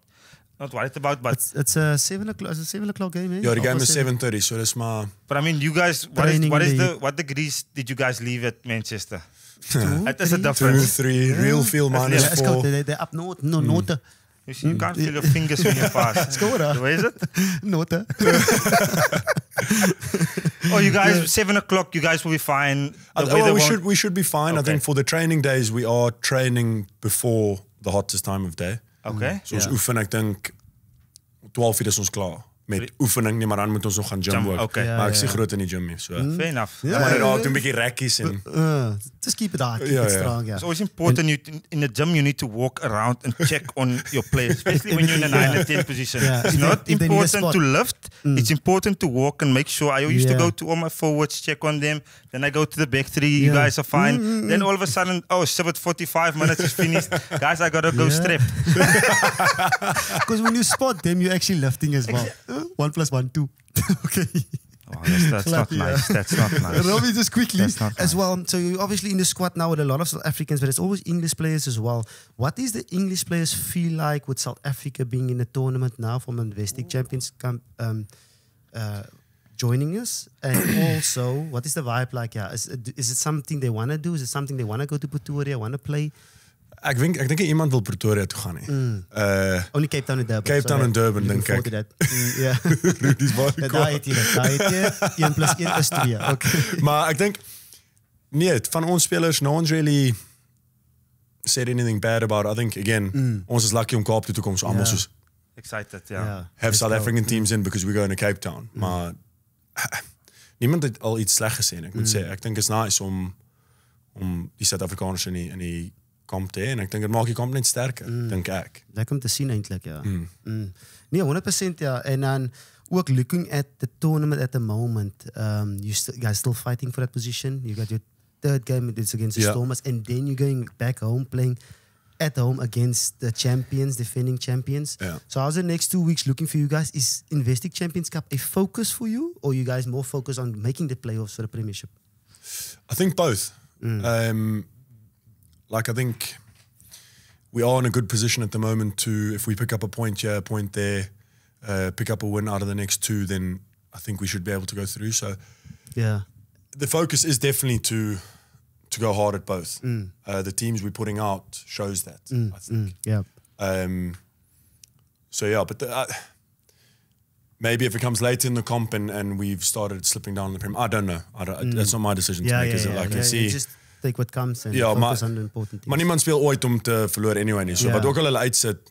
Not worried about, but... It's a 7 o'clock game, eh? Yeah, the game is 7:30, so that's my... But I mean, you guys, what degrees did you guys leave at Manchester? That is a difference. 2, 3, real feel -4. They're up north, no, north. You see, you can't feel your fingers when you pass. Where is it? Nota. Oh, you guys, 7 o'clock, you guys will be fine. We should be fine. Okay. I think for the training days, we are training before the hottest time of day. Okay. So ons oefen, ek dink, 12:00 is ons klaar. Met oefening, nie, maar dan moet ons nog gaan gym work. Okay. Maar ek sien groot in die gym nie, so. Fair enough. Ja, maar daar doen 'n bietjie rekkies en... Just keep it hard, keep it strong, yeah. It's always important, in the gym, you need to walk around and check on your players, especially when you're in a 9 or 10 position. Yeah. It's not important to lift, it's important to walk and make sure. I used to go to all my forwards, check on them, then I go to the back three, you guys are fine. Then all of a sudden, oh, 45 minutes is finished. Guys, I gotta go strip. Because when you spot them, you're actually lifting as well. 1 + 1, 2. Okay. Oh, that's not nice. That's not nice. Robbie, just quickly as well. So you're obviously in the squad now with a lot of South Africans, but it's always English players as well. What is the English players feel like with South Africa being in the tournament now from Investec Champions Cup joining us? And also, what is the vibe like? Yeah, is it something they want to do? Is it something they want to go to Pretoria, want to play? Ek dink iemand wil Pretoria toe gaan nie. Only Cape Town en Durban. Cape Town en Durban, dink ek. Ja. Rudy's baie cool. Daar het jy dit, 1 + 1 = 2. Okay. Maar ek dink, nee, van ons spelers, no one's really said anything bad about it. I think, again, ons is lucky om Kaap toe te kom, so allemaal soos... Excited, yeah. Have South African teams in, because we go to Cape Town. Maar, niemand het al iets slecht gesê, ek moet sê. Ek dink, it's nice om die Zuid-Afrikaners in die... komt en ik denk dat maak je kamp net sterker, denk ik. Dat komt te zien eindelijk, ja. Nee, 100%, ja. En dan ook looking at the tournament at the moment, you guys still fighting for that position. You got your third game, it's against the Stormers, and then you're going back home, playing at home against the champions, defending champions. Yeah. So how's the next 2 weeks looking for you guys? Is Investec Champions Cup a focus for you, or you guys more focused on making the playoffs for the Premiership? I think both. Like, I think we are in a good position at the moment to, if we pick up a point here, a point there, pick up a win out of the next 2, then I think we should be able to go through. So, yeah, the focus is definitely to go hard at both. The teams we're putting out shows that, I think. Yeah. So, yeah, but maybe if it comes later in the comp and we've started slipping down the Prem, I don't know. That's not my decision to make, is it? Like, I see... Take what comes and focus on the important things. Maar niemand speel ooit om te verloor anyway nie. So wat ook al hulle uitsit,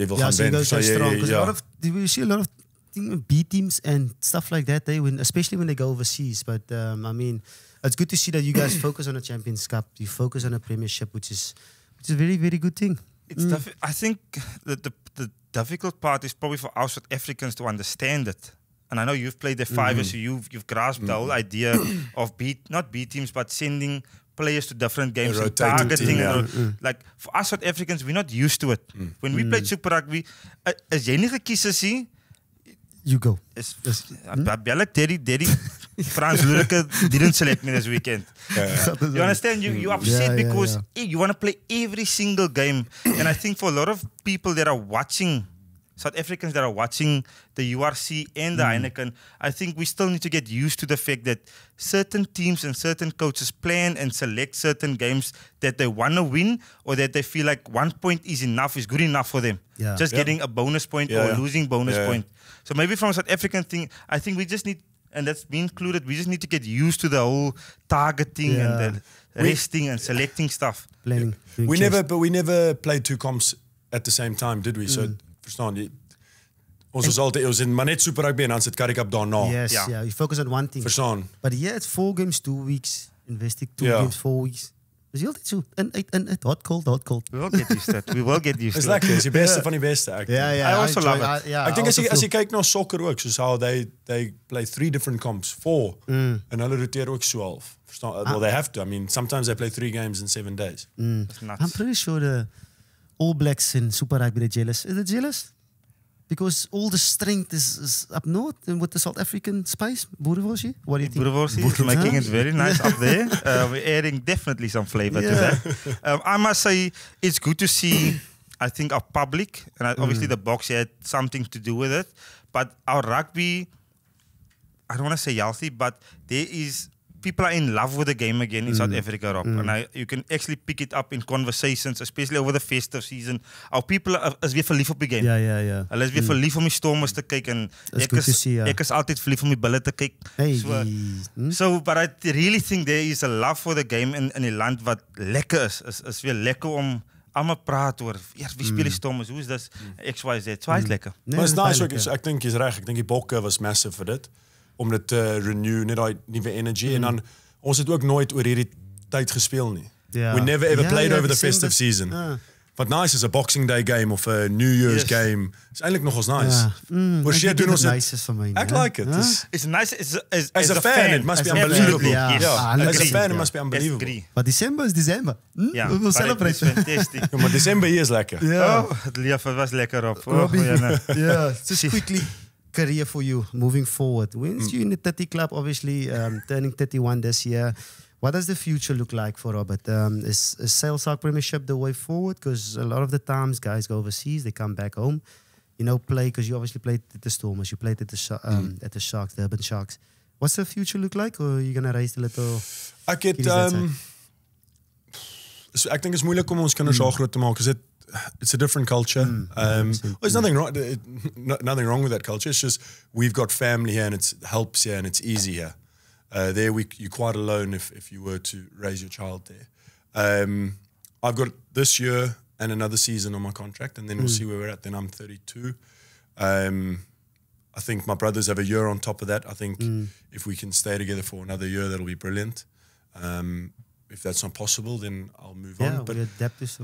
jy wil gaan wen. So you see a lot of B teams and stuff like that, especially when they go overseas. But I mean, it's good to see that you guys focus on a Champions Cup, you focus on a Premiership, which is a very, very good thing. I think the difficult part is probably for us South Africans to understand it. and I know you've played the fiver, so you've grasped the whole idea of not B teams, but sending players to different games and targeting. Like for us South Africans, we're not used to it. When we played Super Rugby, as jy nie gekies is nie, you go. France didn't select me this weekend. You understand? You're upset because you want to play every single game. And I think for a lot of people that are watching, South Africans that are watching the URC and the Heineken, I think we still need to get used to the fact that certain teams and certain coaches plan and select certain games that they want to win or that they feel like 1 point is enough, is good enough for them. Just getting a bonus point or losing bonus point. So maybe from a South African thing, I think we just need, and that's me included, we just need to get used to the whole targeting and the resting and selecting stuff. Planning. We never played two comps at the same time, did we? So, verstaan jy? Ons was altyd, ons in maar net Super Rugby en dan sit Currie Cup daarna. Yes, yeah, you focus on one thing. Verstaan. But yeah, it's 4 games, 2 weeks. Investec 2 games, 4 weeks. Dis heeltyd so. In hot cold, hot cold. We will get used to it. We will get used to it. It's like this, die beste van die beste. Yeah, I also love it. I think as jy kyk na soccer ook, soos how they play 3 different comps, 4. En hulle roteer ook so half. Verstaan? Well, they have to. I mean, sometimes they play 3 games in 7 days. That's nuts. I'm pretty sure the All Blacks in Super Rugby are jealous. Is it jealous? Because all the strength is up north and with the South African spice. Boerewors, what do you think? Boerewors is making it very nice up there. We're adding definitely some flavor to that. I must say, it's good to see, I think, our public, and obviously the box had something to do with it, but our rugby, I don't want to say healthy, but there is... People are in love with the game again in South Africa, Rob. And you can actually pick it up in conversations, especially over the festive season. Our people is weer verlief op die game. Yeah. Hulle is weer verlief om die Stormers te kyk en ek is altyd verlief om die Bulle te kyk. So, but I really think there is a love for the game in die land wat lekker is. Is weer lekker om allemaal praat oor, wie speel die Stormers, hoe is dit, X, Y, Z. So, hy is lekker. Maar is nice ook, ek dink jy is reg, ek dink die bokke was massive vir dit. Om dit te renew, net die nieuwe energie. En dan, ons het ook nooit oor hierdie tijd gespeel nie. We never ever played over the festive season. Wat nice is, a Boxing Day game of a New Year's game. Is eindelijk nog als nice. Ek doen ons het, ek like it. It's nice, as a fan, it must be unbelievable. As a fan, it must be unbelievable. Maar December is December. We will celebrate. Fantastic. Maar December hier is lekker. Het was lekker op. Ja, just quickly. Career for you moving forward. Once you're in the 30 club, obviously turning 31 this year, what does the future look like for Robert? Is Sale Sharks Premiership the way forward? Because a lot of the times guys go overseas, they come back home, you know, play, because you obviously played at the Stormers, you played at the Sharks, the Urban Sharks. What's the future look like? Or are you going to raise a little... I think it's moeilijk om ons kinders so groot te maak. It's a different culture. There's nothing wrong with that culture. It's just we've got family here and it helps here and it's easy here. You're quite alone if you were to raise your child there. I've got this year and another season on my contract and then we'll see where we're at. Then I'm 32. I think my brothers have a year on top of that. I think if we can stay together for another year, that'll be brilliant. If that's not possible, then I'll move on. But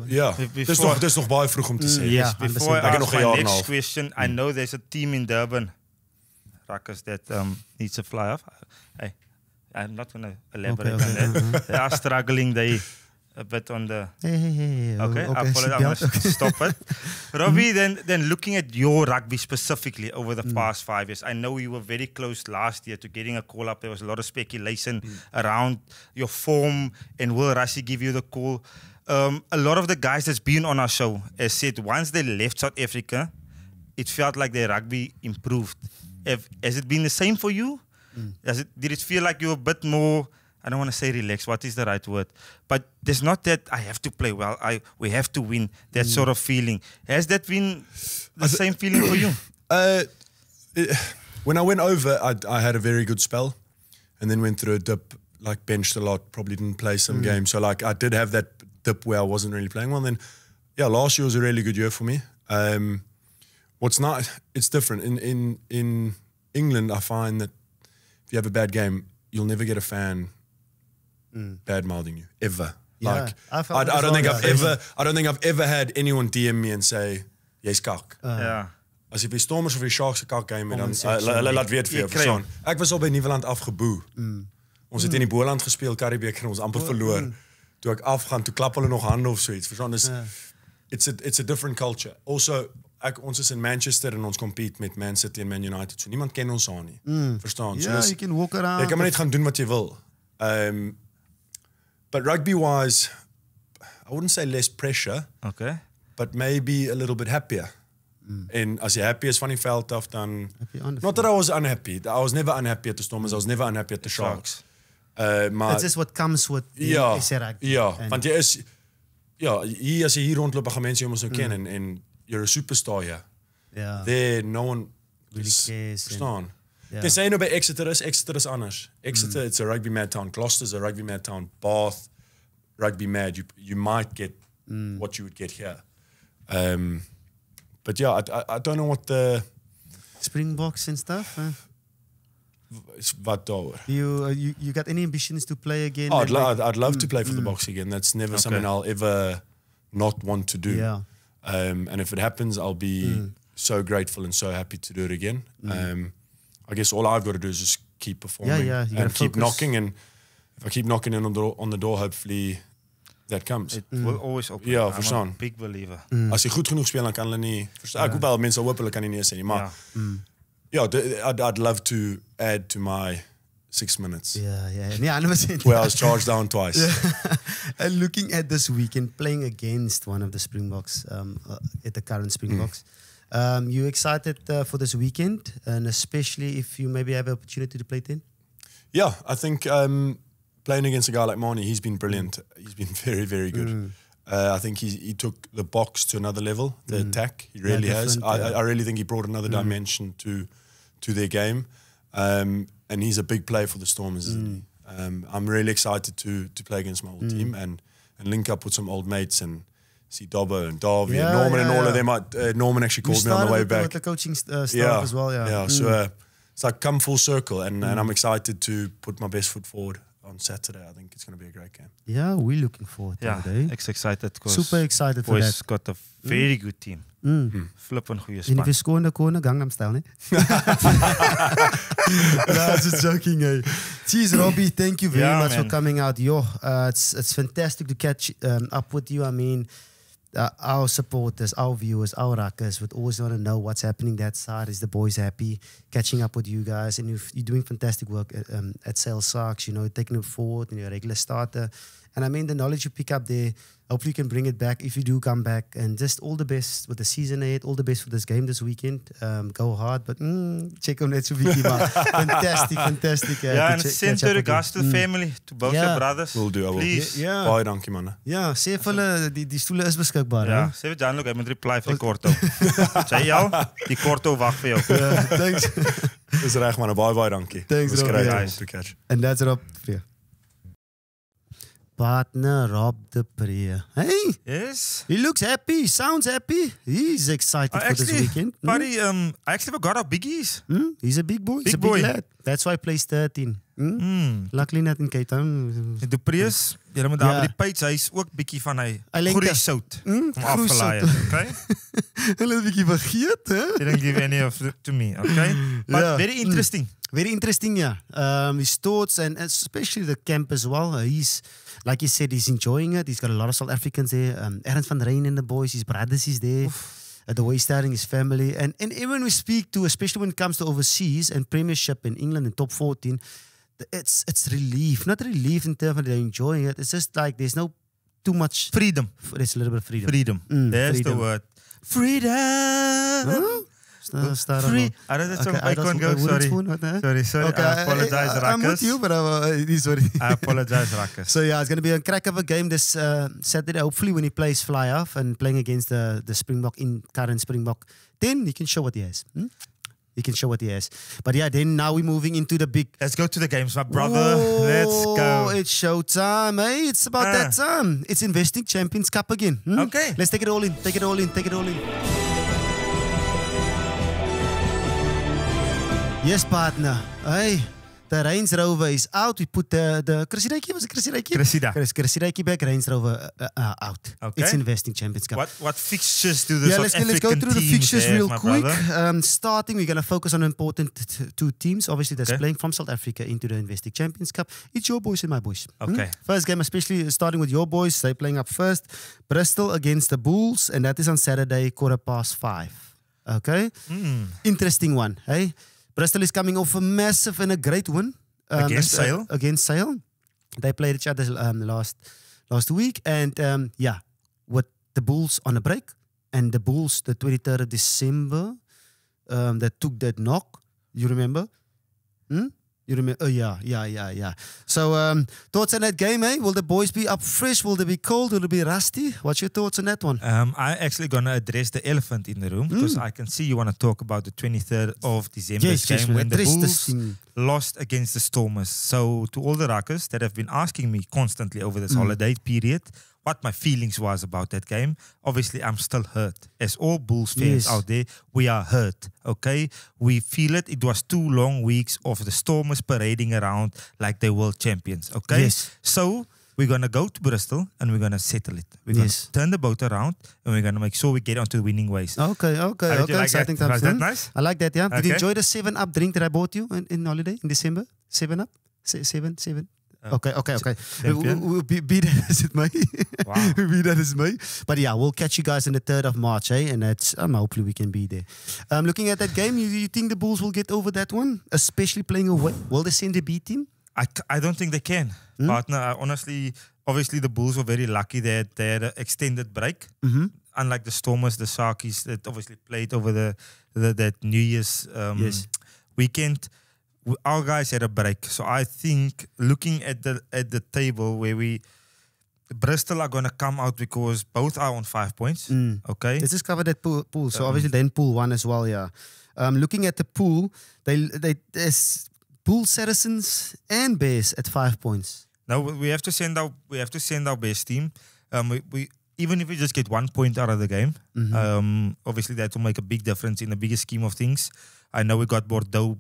yeah, there's nog baie vroeg om te sê. Yeah, before I ask my next question, I know there's a team in Durban, Rackers, that needs a fly off. Hey, I'm not going to elaborate on that. They are struggling. They a bit on the. Okay, I apologize. I'm going to stop it. Robbie, then looking at your rugby specifically over the past 5 years, I know you were very close last year to getting a call up. There was a lot of speculation around your form and will Rassie give you the call. A lot of the guys that's been on our show has said once they left South Africa, it felt like their rugby improved. Has it been the same for you? Did it feel like you were a bit more... I don't want to say relax, what is the right word? But there's not that I have to play well, we have to win, that sort of feeling. Has that been the same feeling for you? When I went over, I had a very good spell and then went through a dip, like benched a lot, probably didn't play some games. So like I did have that dip where I wasn't really playing well. And then, yeah, last year was a really good year for me. What's not, it's different. In England, I find that if you have a bad game, you'll never get a fan bad-mouthing you ever. Yeah, like I don't think I've ever had anyone DM me and say, "Yes, cock." Yeah, As jy by Stormers of die Sharks se kak game en dan laat weet vir jou persoon. Ek was al by Nieuweland afgeboe. Ons het in die Boland gespeel, Karibeek en ons amper verloor. Toe ek afgaan, toe klap hulle nog hande of so iets. Verstaan, it's a different culture. Also, ons is in Manchester en ons compete met Man City en Man United. So niemand ken ons aan nie. Verstaan? Ja, jy kan walk around. Jy kan maar net gaan doen wat jy wil. But rugby-wise, I wouldn't say less pressure, okay, but maybe a little bit happier. And as jy happy is van die veld af, dan... Not that I was unhappy. I was never unhappy at the Stormers. I was never unhappy at the Sharks. It's just what comes with the SA rugby. Ja, want jy is... Ja, as jy hier rondloop, gaan mense jou ons nou ken en you're a superstar hier. There, no one... Verstaan. Ten sê jy nou by Exeter is anders. Exeter, it's a rugby mad town. Gloucester's a rugby mad town. Bath, rugby mad. You might get what you would get here. But yeah, I don't know what the... Springboks and stuff? What do you got any ambitions to play again? Oh, I'd love to play for the Boks again. That's never something I'll ever not want to do. Yeah. And if it happens, I'll be so grateful and so happy to do it again. I guess all I've got to do is just keep performing and keep knocking. And if I keep knocking in on the door, hopefully... that comes. It will always open. Yeah, I'm a big believer. As jy goed genoeg speel, dan kan hulle nie... Ek hoop wel, mense hoop hulle kan nie neer sê nie, maar... Ja, I'd love to add to my 6 minutes. Yeah, yeah. Yeah, I never said that. Where I was charged down twice. Looking at this weekend, playing against one of the Springboks, at the current Springboks, you excited for this weekend? And especially if you maybe have an opportunity to play 10? Yeah, I think... playing against a guy like Manie, he's been brilliant. He's been very, very good. I think he took the box to another level, the attack. He really has. I really think he brought another dimension to their game. And he's a big player for the Stormers, isn't he? I'm really excited to play against my old team and link up with some old mates and see Dobbo and Darby and Norman and all of them. Norman actually called me on the way back. With the coaching staff as well, yeah. So it's like come full circle and I'm excited to put my best foot forward. On Saturday, I think it's going to be a great game. Yeah, we're looking forward to that. Yeah, excited. Super excited for that. Boys got a very good team. Flip and goeie span. In die verskoonde corner, Gangnam Style, ne? No, just joking, hey. Jeez, Robbie, thank you very much for coming out. Yo, it's fantastic to catch up with you. I mean, our supporters, our viewers, our rackers would always want to know what's happening that side. Is the boys happy? Catching up with you guys, and you're doing fantastic work at Sale Sharks. You know, taking it forward and your regular starter. And I mean, the knowledge you pick up there, hopefully you can bring it back if you do come back. And just all the best with the season ahead, all the best for this game this weekend. Go hard, but check on that. Fantastic, fantastic. Yeah, and send to regards to the family, to both your brothers. Will do, I will. Please. Baie dankie, man. Yeah, sê vir hulle, die stoele is beskikbaar. Ja, sê vir Jan, look, ek moet reply vir die Korto. Sê jou, die Korto wacht vir jou. Thanks. Dis reg, man, baie dankie. Thanks, Rob. And that's Rob Freer. Partner Rob Du Preez. Hey! Yes? He looks happy, he sounds happy. He's excited for this weekend. Buddy, I actually forgot how big he is. He's a big boy, he's a big lad. That's why he plays 13. Luckily not in Cape Town. Du Preez, jy moet daar by die Paige, hy is ook bykie van hy groeisout. Afgelaai, okay? Hulle het bykie vergeet, hè? They don't give any of it to me, okay? But very interesting. Very interesting, yeah. His thoughts and especially the camp as well. He's, like you said, he's enjoying it. He's got a lot of South Africans there. Ernst van Rijn and the boys, his brothers is there. The way he's starting his family. And even we speak to, especially when it comes to overseas and premiership in England and top 14, it's relief. Not relief in terms of they're enjoying it. It's just like there's no too much... Freedom. There's a little bit of freedom. Freedom. There's the word. Freedom. Huh? Free. I don't know. I can't go. Sorry. Sorry. I apologize, Rakas. I'm with you, but I apologize, Rakas. So yeah, it's going to be a crack of a game this Saturday. Hopefully, when he plays fly off and playing against the Springbok in current Springbok, then he can show what he has. He can show what he has. But yeah, then now we're moving into the big... Let's go to the games, my brother. Whoa, let's go. It's showtime, eh? It's about that time. It's Investec Champions Cup again. Okay. Let's take it all in. Take it all in. Take it all in. Yes, partner. Hey, The Range Rover is out. We put the Cressida, was it Cressida? Cressida back, Range Rover out. Okay. It's Investec Champions Cup. What fixtures do the let's go through the fixtures real quick. Starting, we're going to focus on important two teams, obviously, that's playing from South Africa into the Investec Champions Cup. It's your boys and my boys. Okay. First game, especially starting with your boys, they're playing up first. Bristol against the Bulls, and that is on Saturday, 5:15. Okay? Interesting one, hey? Bristol is coming off a massive and a great win against Sale. They played each other last week, and yeah, with the Bulls on a break, and the Bulls the 23rd of December that took that knock. You remember? You remember? Oh, yeah. So thoughts on that game, eh? Will the boys be up fresh? Will they be cold? Will they be rusty? What's your thoughts on that one? I'm actually going to address the elephant in the room because I can see you want to talk about the 23rd of December game when the Bulls lost against the Stormies. So to all the Rakkers that have been asking me constantly over this holiday period what my feelings was about that game, obviously I'm still hurt. As all Bulls fans out there, we are hurt, okay? We feel it. It was 2 long weeks of the Stormers parading around like they world champions, okay? So we're going to go to Bristol and we're going to settle it. We're going to turn the boat around and we're going to make sure we get onto the winning ways. Okay. Like exciting times. Was that nice? I like that, yeah. Okay. Did you enjoy the 7-Up drink that I bought you in holiday in December? 7-Up? 7? Okay. We'll be that as it may. Wow. But yeah, we'll catch you guys on the 3rd of March, eh? And that's, hopefully we can be there. Looking at that game, you think the Bulls will get over that one? Especially playing away? Will they send the B team? I don't think they can. But no, honestly, obviously the Bulls were very lucky that they had an extended break. Unlike the Stormers, the Sharkies that obviously played over that New Year's weekend. Our guys had a break, so I think looking at the table where Bristol are gonna come out because both are on 5 points. Okay, let's just cover that pool. So obviously they're in Pool 1 as well. Yeah, looking at the pool, there's Pool Saracens and Bears at 5 points. Now we have to send our best team. We even if we just get 1 point out of the game, obviously that will make a big difference in the bigger scheme of things. I know we got Bordeaux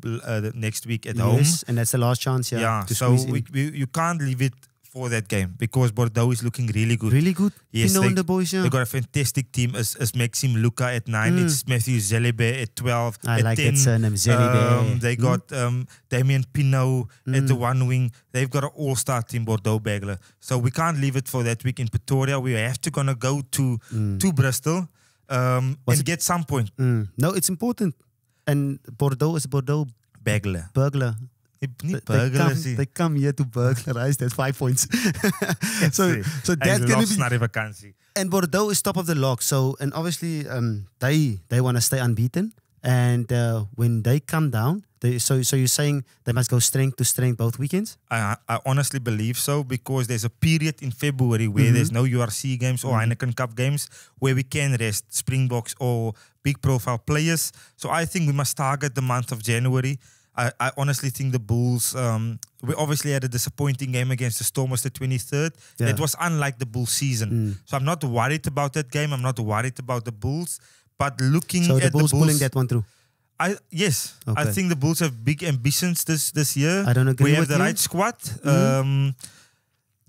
next week at home. And that's the last chance, yeah. So you can't leave it for that game because Bordeaux is looking really good. Really good? Yes. The boys, yeah. They got a fantastic team as Maxime Luca at 9. It's Matthew Zelibe at 12. I like that surname, Zelibe. They got Damien Pinot at the one wing. They've got an all-star team, Bordeaux Bègles. So we can't leave it for that week in Pretoria. We have to go to Bristol and get some point. No, it's important. And Bordeaux is Bordeaux Bègles. They come here to burglarize. That's 5 points. so that's going to be. And Bordeaux is top of the log. So and obviously they want to stay unbeaten. And when they come down, so you're saying they must go strength to strength both weekends? I honestly believe so because there's a period in February where there's no URC games or Heineken Cup games where we can rest Springboks or big profile players. So I think we must target the month of January. I honestly think the Bulls, we obviously had a disappointing game against the Stormers the 23rd. Yeah. That was unlike the Bulls season. So I'm not worried about that game. I'm not worried about the Bulls. But looking at the Bulls pulling that one through. I think the Bulls have big ambitions this year. I don't agree with you. We have the right squad.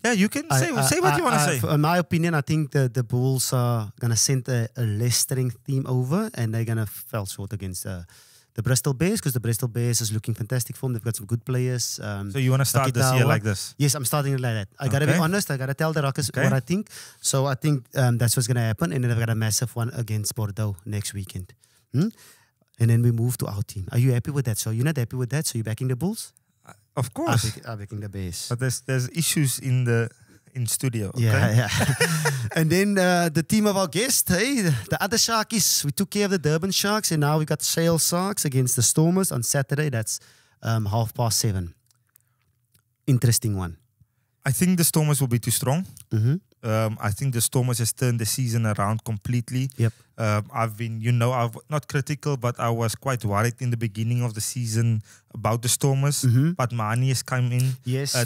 Yeah, you can say what you want to say. In my opinion, I think the Bulls are going to send a less-strength team over and they're going to fall short against the Bristol Bears because the Bristol Bears is looking fantastic form. They've got some good players. So you want to start this year like this? Yes, I'm starting it like that. I got to be honest. I got to tell the Rockers what I think. So I think that's what's going to happen. And then I've got a massive one against Bordeaux next weekend. And then we move to our team. Are you happy with that? So you're not happy with that? So you're backing the Bulls? Of course. I'm backing the Bears. But there's issues in the... in studio, okay? Yeah. And then the team of our guest, hey, the other Sharkies. We took care of the Durban Sharks, and now we got Sale Sharks against the Stormers on Saturday. That's 7:30. Interesting one. I think the Stormers will be too strong. I think the Stormers has turned the season around completely. I've been, I've not critical, but I was quite worried in the beginning of the season about the Stormers. But Manie has come in.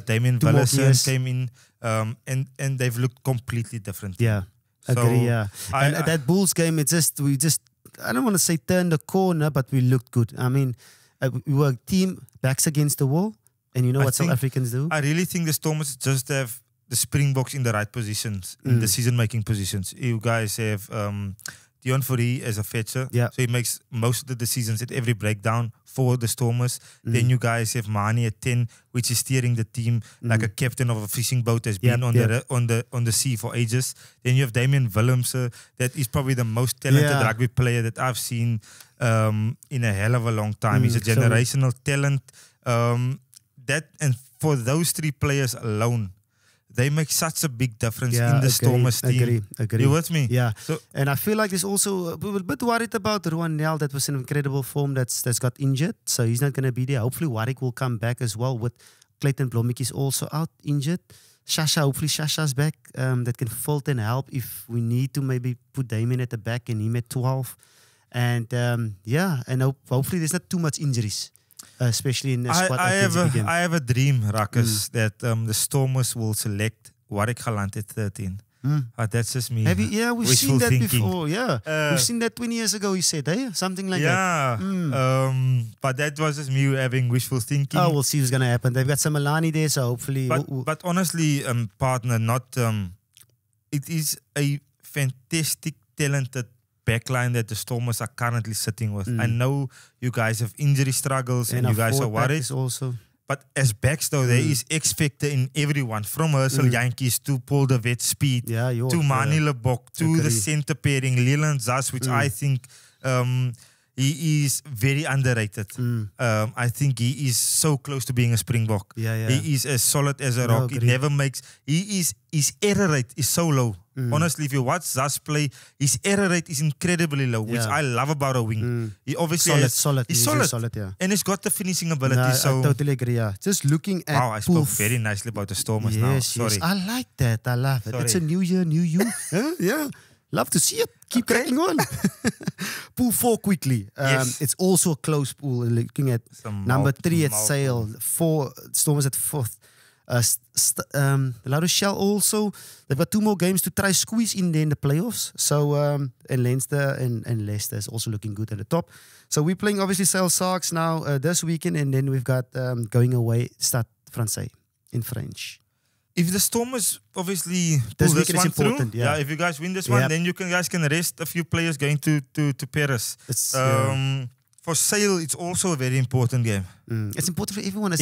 Damian Willemse came in, and they've looked completely different. Yeah, so agree. Yeah, and at that Bulls game, it's just I don't want to say turn the corner, but we looked good. I mean, we were a team backs against the wall. And you know what South Africans do? I really think the Stormers just have the Springboks in the right positions, in the decision-making positions. You guys have Dion Fourie as a fetcher. Yeah. So he makes most of the decisions at every breakdown for the Stormers. Then you guys have Manie at 10, which is steering the team like a captain of a fishing boat that's been on the sea for ages. Then you have Damian Willemse, that is probably the most talented rugby player that I've seen in a hell of a long time. He's a generational talent. And for those three players alone, they make such a big difference in the Stormers team. Agree. You with me? Yeah. So, and I feel like there's also we were a bit worried about Ruan Nel, that was in incredible form, that's got injured. So he's not going to be there. Hopefully Warrick will come back as well, with Clayton Blommick is also out injured. Sacha, hopefully Sacha's back. That can fill and help if we need to maybe put Damien at the back and him at 12. And yeah, and hopefully there's not too much injuries. Especially in the squad. I have a dream, Rakus, that the Stormers will select Warwick Gallant at 13. That's just me. Yeah, we've seen that before. Yeah, we've seen that 20 years ago, he said, eh? Something like that. Yeah, but that was just me having wishful thinking. Oh, we'll see what's going to happen. They've got Simelane there, so hopefully... But honestly, partner, it is a fantastic, talented backline that the Stormers are currently sitting with. I know you guys have injury struggles and you guys are worried also. But as backs though, there is X factor in everyone, from Herschel Yankees to Paul de Wet Speed, to Mani Lebok, to the centre pairing Leland Zas, which I think he is very underrated. I think he is so close to being a Springbok. He is as solid as a rock. He never makes... His error rate is so low. Honestly, if you watch Zas play, his error rate is incredibly low, which I love about a wing. He obviously is solid, yeah. And he's got the finishing ability. I totally agree, yeah. Just looking at... Wow, I spoke very nicely about the Stormers now. Sorry. I like that. I love it. Sorry. It's a new year, new you. Yeah. Love to see it. Keep cracking on. Pool 4 quickly. It's also a close pool. Looking at number 3 at Sale. 4 Stormers at 4th. La Rochelle also. They've got 2 more games to try squeeze in there in the playoffs. So, and Leinster and Leicester is also looking good at the top. So we're playing obviously Sale Sharks now this weekend. And then we've got going away Stade Français in French. If the Stormers obviously pull this one through, if you guys win this one, then you guys can rest a few players going to Paris. For Sale, it's also a very important game. It's important for everyone. And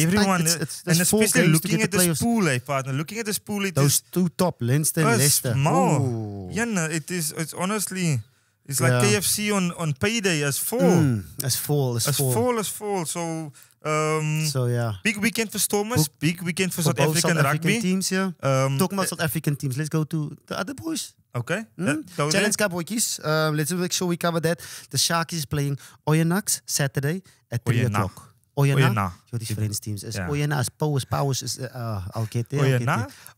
especially looking at this pool, partner. Looking at this pool, those 2 top, Leinster and Leicester. It's honestly, it's like KFC on payday as fall. As fall. So yeah, big weekend for Stormers, big weekend for South African rugby teams. Talking about South African teams, let's go to the other boys. Okay, Challenge Cup boys. Let's make sure we cover that. The Sharks is playing Oyonnax Saturday at 3 o'clock. Oyonnax, your friends' teams. Oyonnax, Powers is. I'll get there.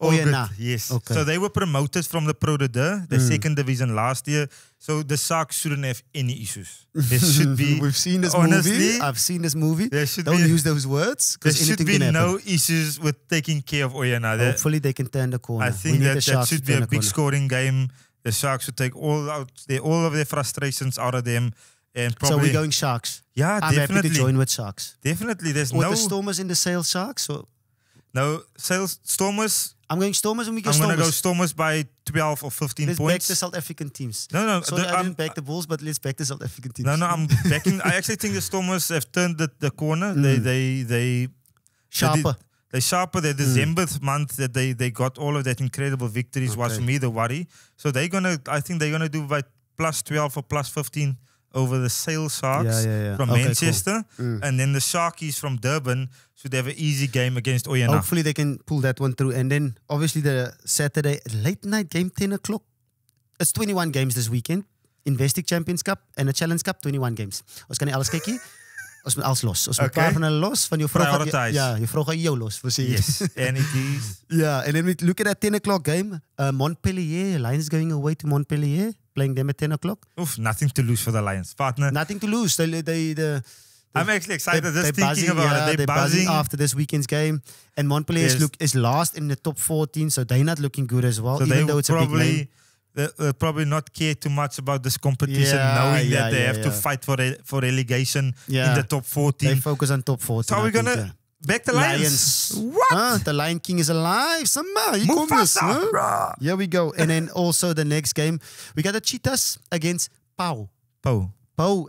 Oyonnax, yes. Okay. So they were promoted from the Pro D2, the second division last year. So the Sharks shouldn't have any issues. There should be. We've seen this movie. I've seen this movie. Don't use those words. There should be no issues with taking care of Oyonnax. Hopefully they can turn the corner. I think that should be a big scoring game. The Sharks should take all of their frustrations out of them. And so we're going Sharks. Yeah, definitely. I'm happy to join with Sharks. Definitely. Or the Stormers in the Sale Sharks? Or? No, Sale Stormers. I'm going Stormers and we go Stormers. I'm going to go Stormers by 12 or 15 points. Let's back the South African teams. No. Sorry, I didn't back the Bulls, but let's back the South African teams. No, I'm backing. I actually think the Stormers have turned the corner. They sharper. They're sharper. The December month that they got all of that incredible victories was for me the worry. So they're going to, I think they're going to do by plus 12 or plus 15. Over the Sale Sharks from Manchester. Cool. And then the Sharkies from Durban should have an easy game against Oyonnax. Hopefully they can pull that one through. And then obviously the Saturday late night game, 10 o'clock. It's 21 games this weekend. Investec Champions Cup and the Challenge Cup, 21 games. Ons kan nie alles kyk nie. Ons moet alles los. Ons moet paar van hulle los van jou vrou. Ja, jou vrou gaan jou los. Yes, and it is. Yeah, and then we look at that 10 o'clock game. Montpellier, Lions going away to Montpellier. Playing them at 10 o'clock. Oof, nothing to lose for the Lions, partner. Nothing to lose. I'm actually excited just thinking about it. They're buzzing after this weekend's game. And Montpellier is last in the top 14, so they're not looking good as well, so even though it's a big name. They'll probably not care too much about this competition, knowing that they have to fight for relegation in the top 14. They focus on top 14. So we're going to... Back to Lions. What? The Lion King is alive. Somehow. Mufasa. Here we go. And then also the next game, we got the Cheetahs against Pau. Pau. Pau.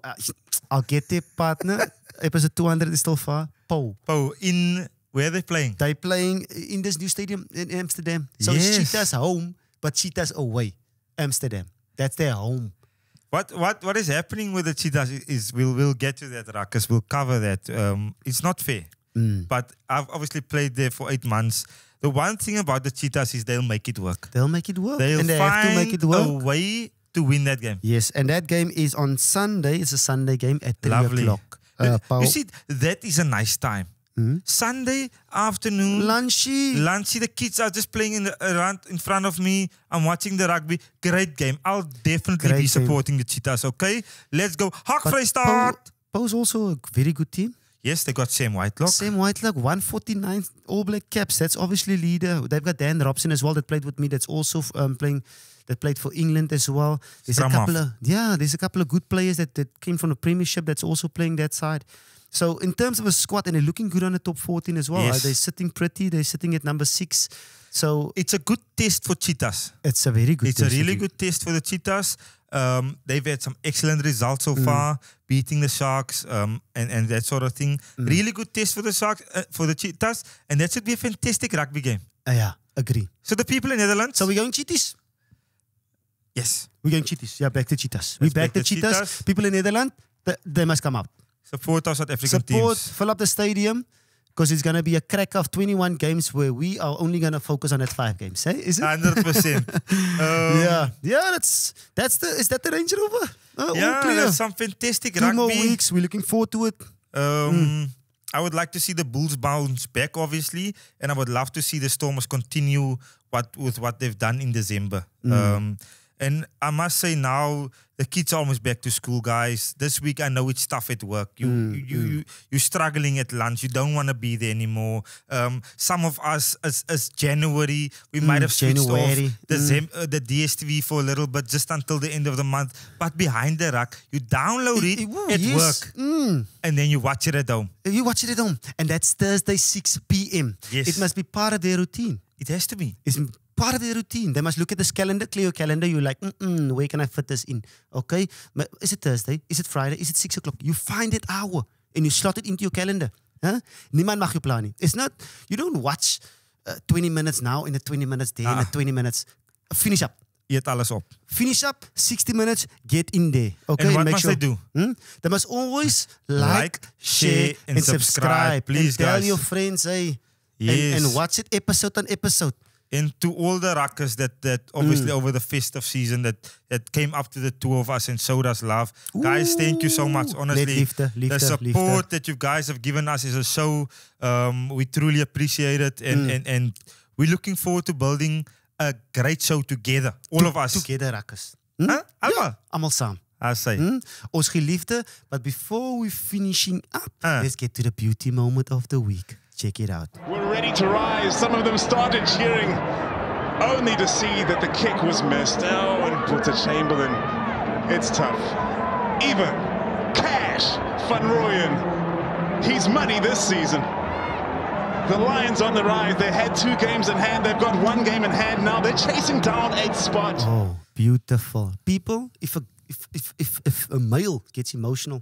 I'll get there, partner. Episode 200 is still far. Pau. Pau. In where are they playing? They're playing in this new stadium in Amsterdam. So yes, it's Cheetahs home, but Cheetahs away. Amsterdam. That's their home. What is happening with the Cheetahs is we'll get to that, Rakus. We'll cover that. It's not fair. Mm. But I've obviously played there for 8 months. The one thing about the Cheetahs is they'll make it work. They'll make it work. They'll find make it work. A way to win that game. Yes, and that game is on Sunday. It's a Sunday game at 3 o'clock. You see, that is a nice time. Mm. Sunday afternoon. Lunchy. Lunchy. The kids are just playing in the, around in front of me. I'm watching the rugby. Great game. I'll definitely be supporting the Cheetahs, okay? Let's go. Hak Vrystaat. Pau's also a very good team. Yes, they got Sam Whitelock. Sam Whitelock, 149 All Black caps. That's obviously leader. They've got Dan Robson as well that played with me. That's also playing, that played for England as well. There's a couple of, yeah, there's a couple of good players that came from the Premiership that's also playing that side. So in terms of a squad, and they're looking good on the top 14 as well. Yes. They're sitting pretty. They're sitting at number 6. So it's a good test for Cheetahs. It's a very good test. It's a really good test for the Cheetahs. They've had some excellent results so far, beating the Sharks and that sort of thing. Really good test for the Sharks, for the Cheetahs, and that should be a fantastic rugby game. Yeah, agree. So the people in Netherlands. So we're going Cheetahs? Yes. We're going Cheetahs. Yeah, back to Cheetahs. We back the Cheetahs. People in Netherlands, they must come out. Support our South African teams. Support, fill up the stadium. Because it's going to be a crack of 21 games where we are only going to focus on that 5 games, eh? Is it? 100%. Yeah. Yeah, that's the, is that the Range Rover? Yeah, that's some fantastic rugby. 2 more weeks, we're looking forward to it. I would like to see the Bulls bounce back, obviously. And I would love to see the Stormers continue with what they've done in December. And I must say now, the kids are almost back to school, guys. This week, I know it's tough at work. You're struggling at lunch. You don't want to be there anymore. Some of us, as January, we might have switched off the DSTV for a little bit, just until the end of the month. But behind the rack, you download it at work. And then you watch it at home. You watch it at home. And that's Thursday, 6 p.m. Yes. It must be part of their routine. It has to be. It's part of the routine. They must look at this calendar, clear your calendar. You're like, where can I fit this in? Okay, is it Thursday? Is it Friday? Is it 6 o'clock? You find that hour and you slot it into your calendar. Niemand mag jou plan nie. It's not, you don't watch 20 minutes now and the 20 minutes there and the 20 minutes. Finish up. Eat alles op. Finish up, 60 minutes, get in there. Okay, and what must they do? They must always like, share and subscribe. Please, and tell your friends, hey, and watch it episode on episode. And to all the Rakkers that obviously over the festive season that came up to the two of us and showed us love. Guys, thank you so much. Honestly, the support that you guys have given us as a show, we truly appreciate it. And we're looking forward to building a great show together, all of us. Together, Rakkers. Allemaal saam. I say. Ons geliefde, but before we're finishing up, let's get to the beauty moment of the week. Check it out. We're ready to rise. Some of them started cheering, only to see that the kick was missed. Oh, and Pieter Chamberlain. It's tough. Even Cash van Rooyen. He's money this season. The Lions on the rise. They had 2 games in hand. They've got 1 game in hand now. They're chasing down 8th spot. Oh, beautiful. People, if a male gets emotional,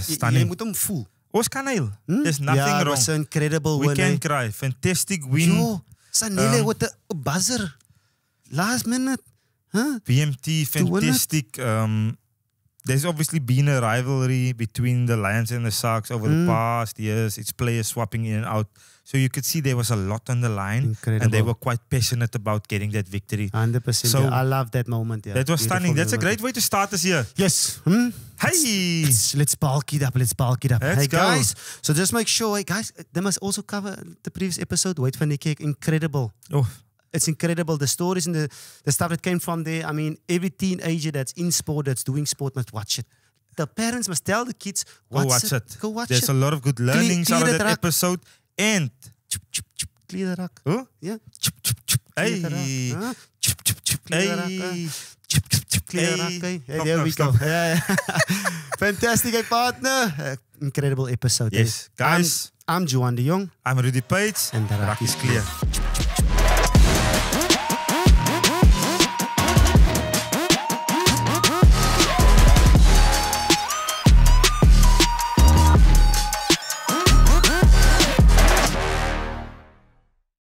stunning. You moet hom voel. Oskaneel. There's nothing wrong. It was an incredible win. We can cry. Fantastic win. Yo, Sanele with a buzzer. Last minute. BMT, fantastic. There's obviously been a rivalry between the Lions and the Sharks over the past years. It's players swapping in and out. So you could see there was a lot on the line. Incredible. And they were quite passionate about getting that victory. 100%. So I love that moment. Yeah. That was stunning. That's a great way to start this year. Yes. Hey. Let's bulk it up. Let's bulk it up. Let's go. Guys. So just make sure, hey, guys, they must also cover the previous episode. Wait for Nick. Incredible. Oh. It's incredible, the stories and the stuff that came from there. I mean, every teenager that's in sport, that's doing sport, must watch it. The parents must tell the kids, go watch it. There's a lot of good learnings out of that episode. And clear the rack. Huh? Yeah. There we go. Fantastic, partner. Incredible episode. Yes, guys. I'm Juan de Jongh. I'm Rudy Paige. And the rack is clear.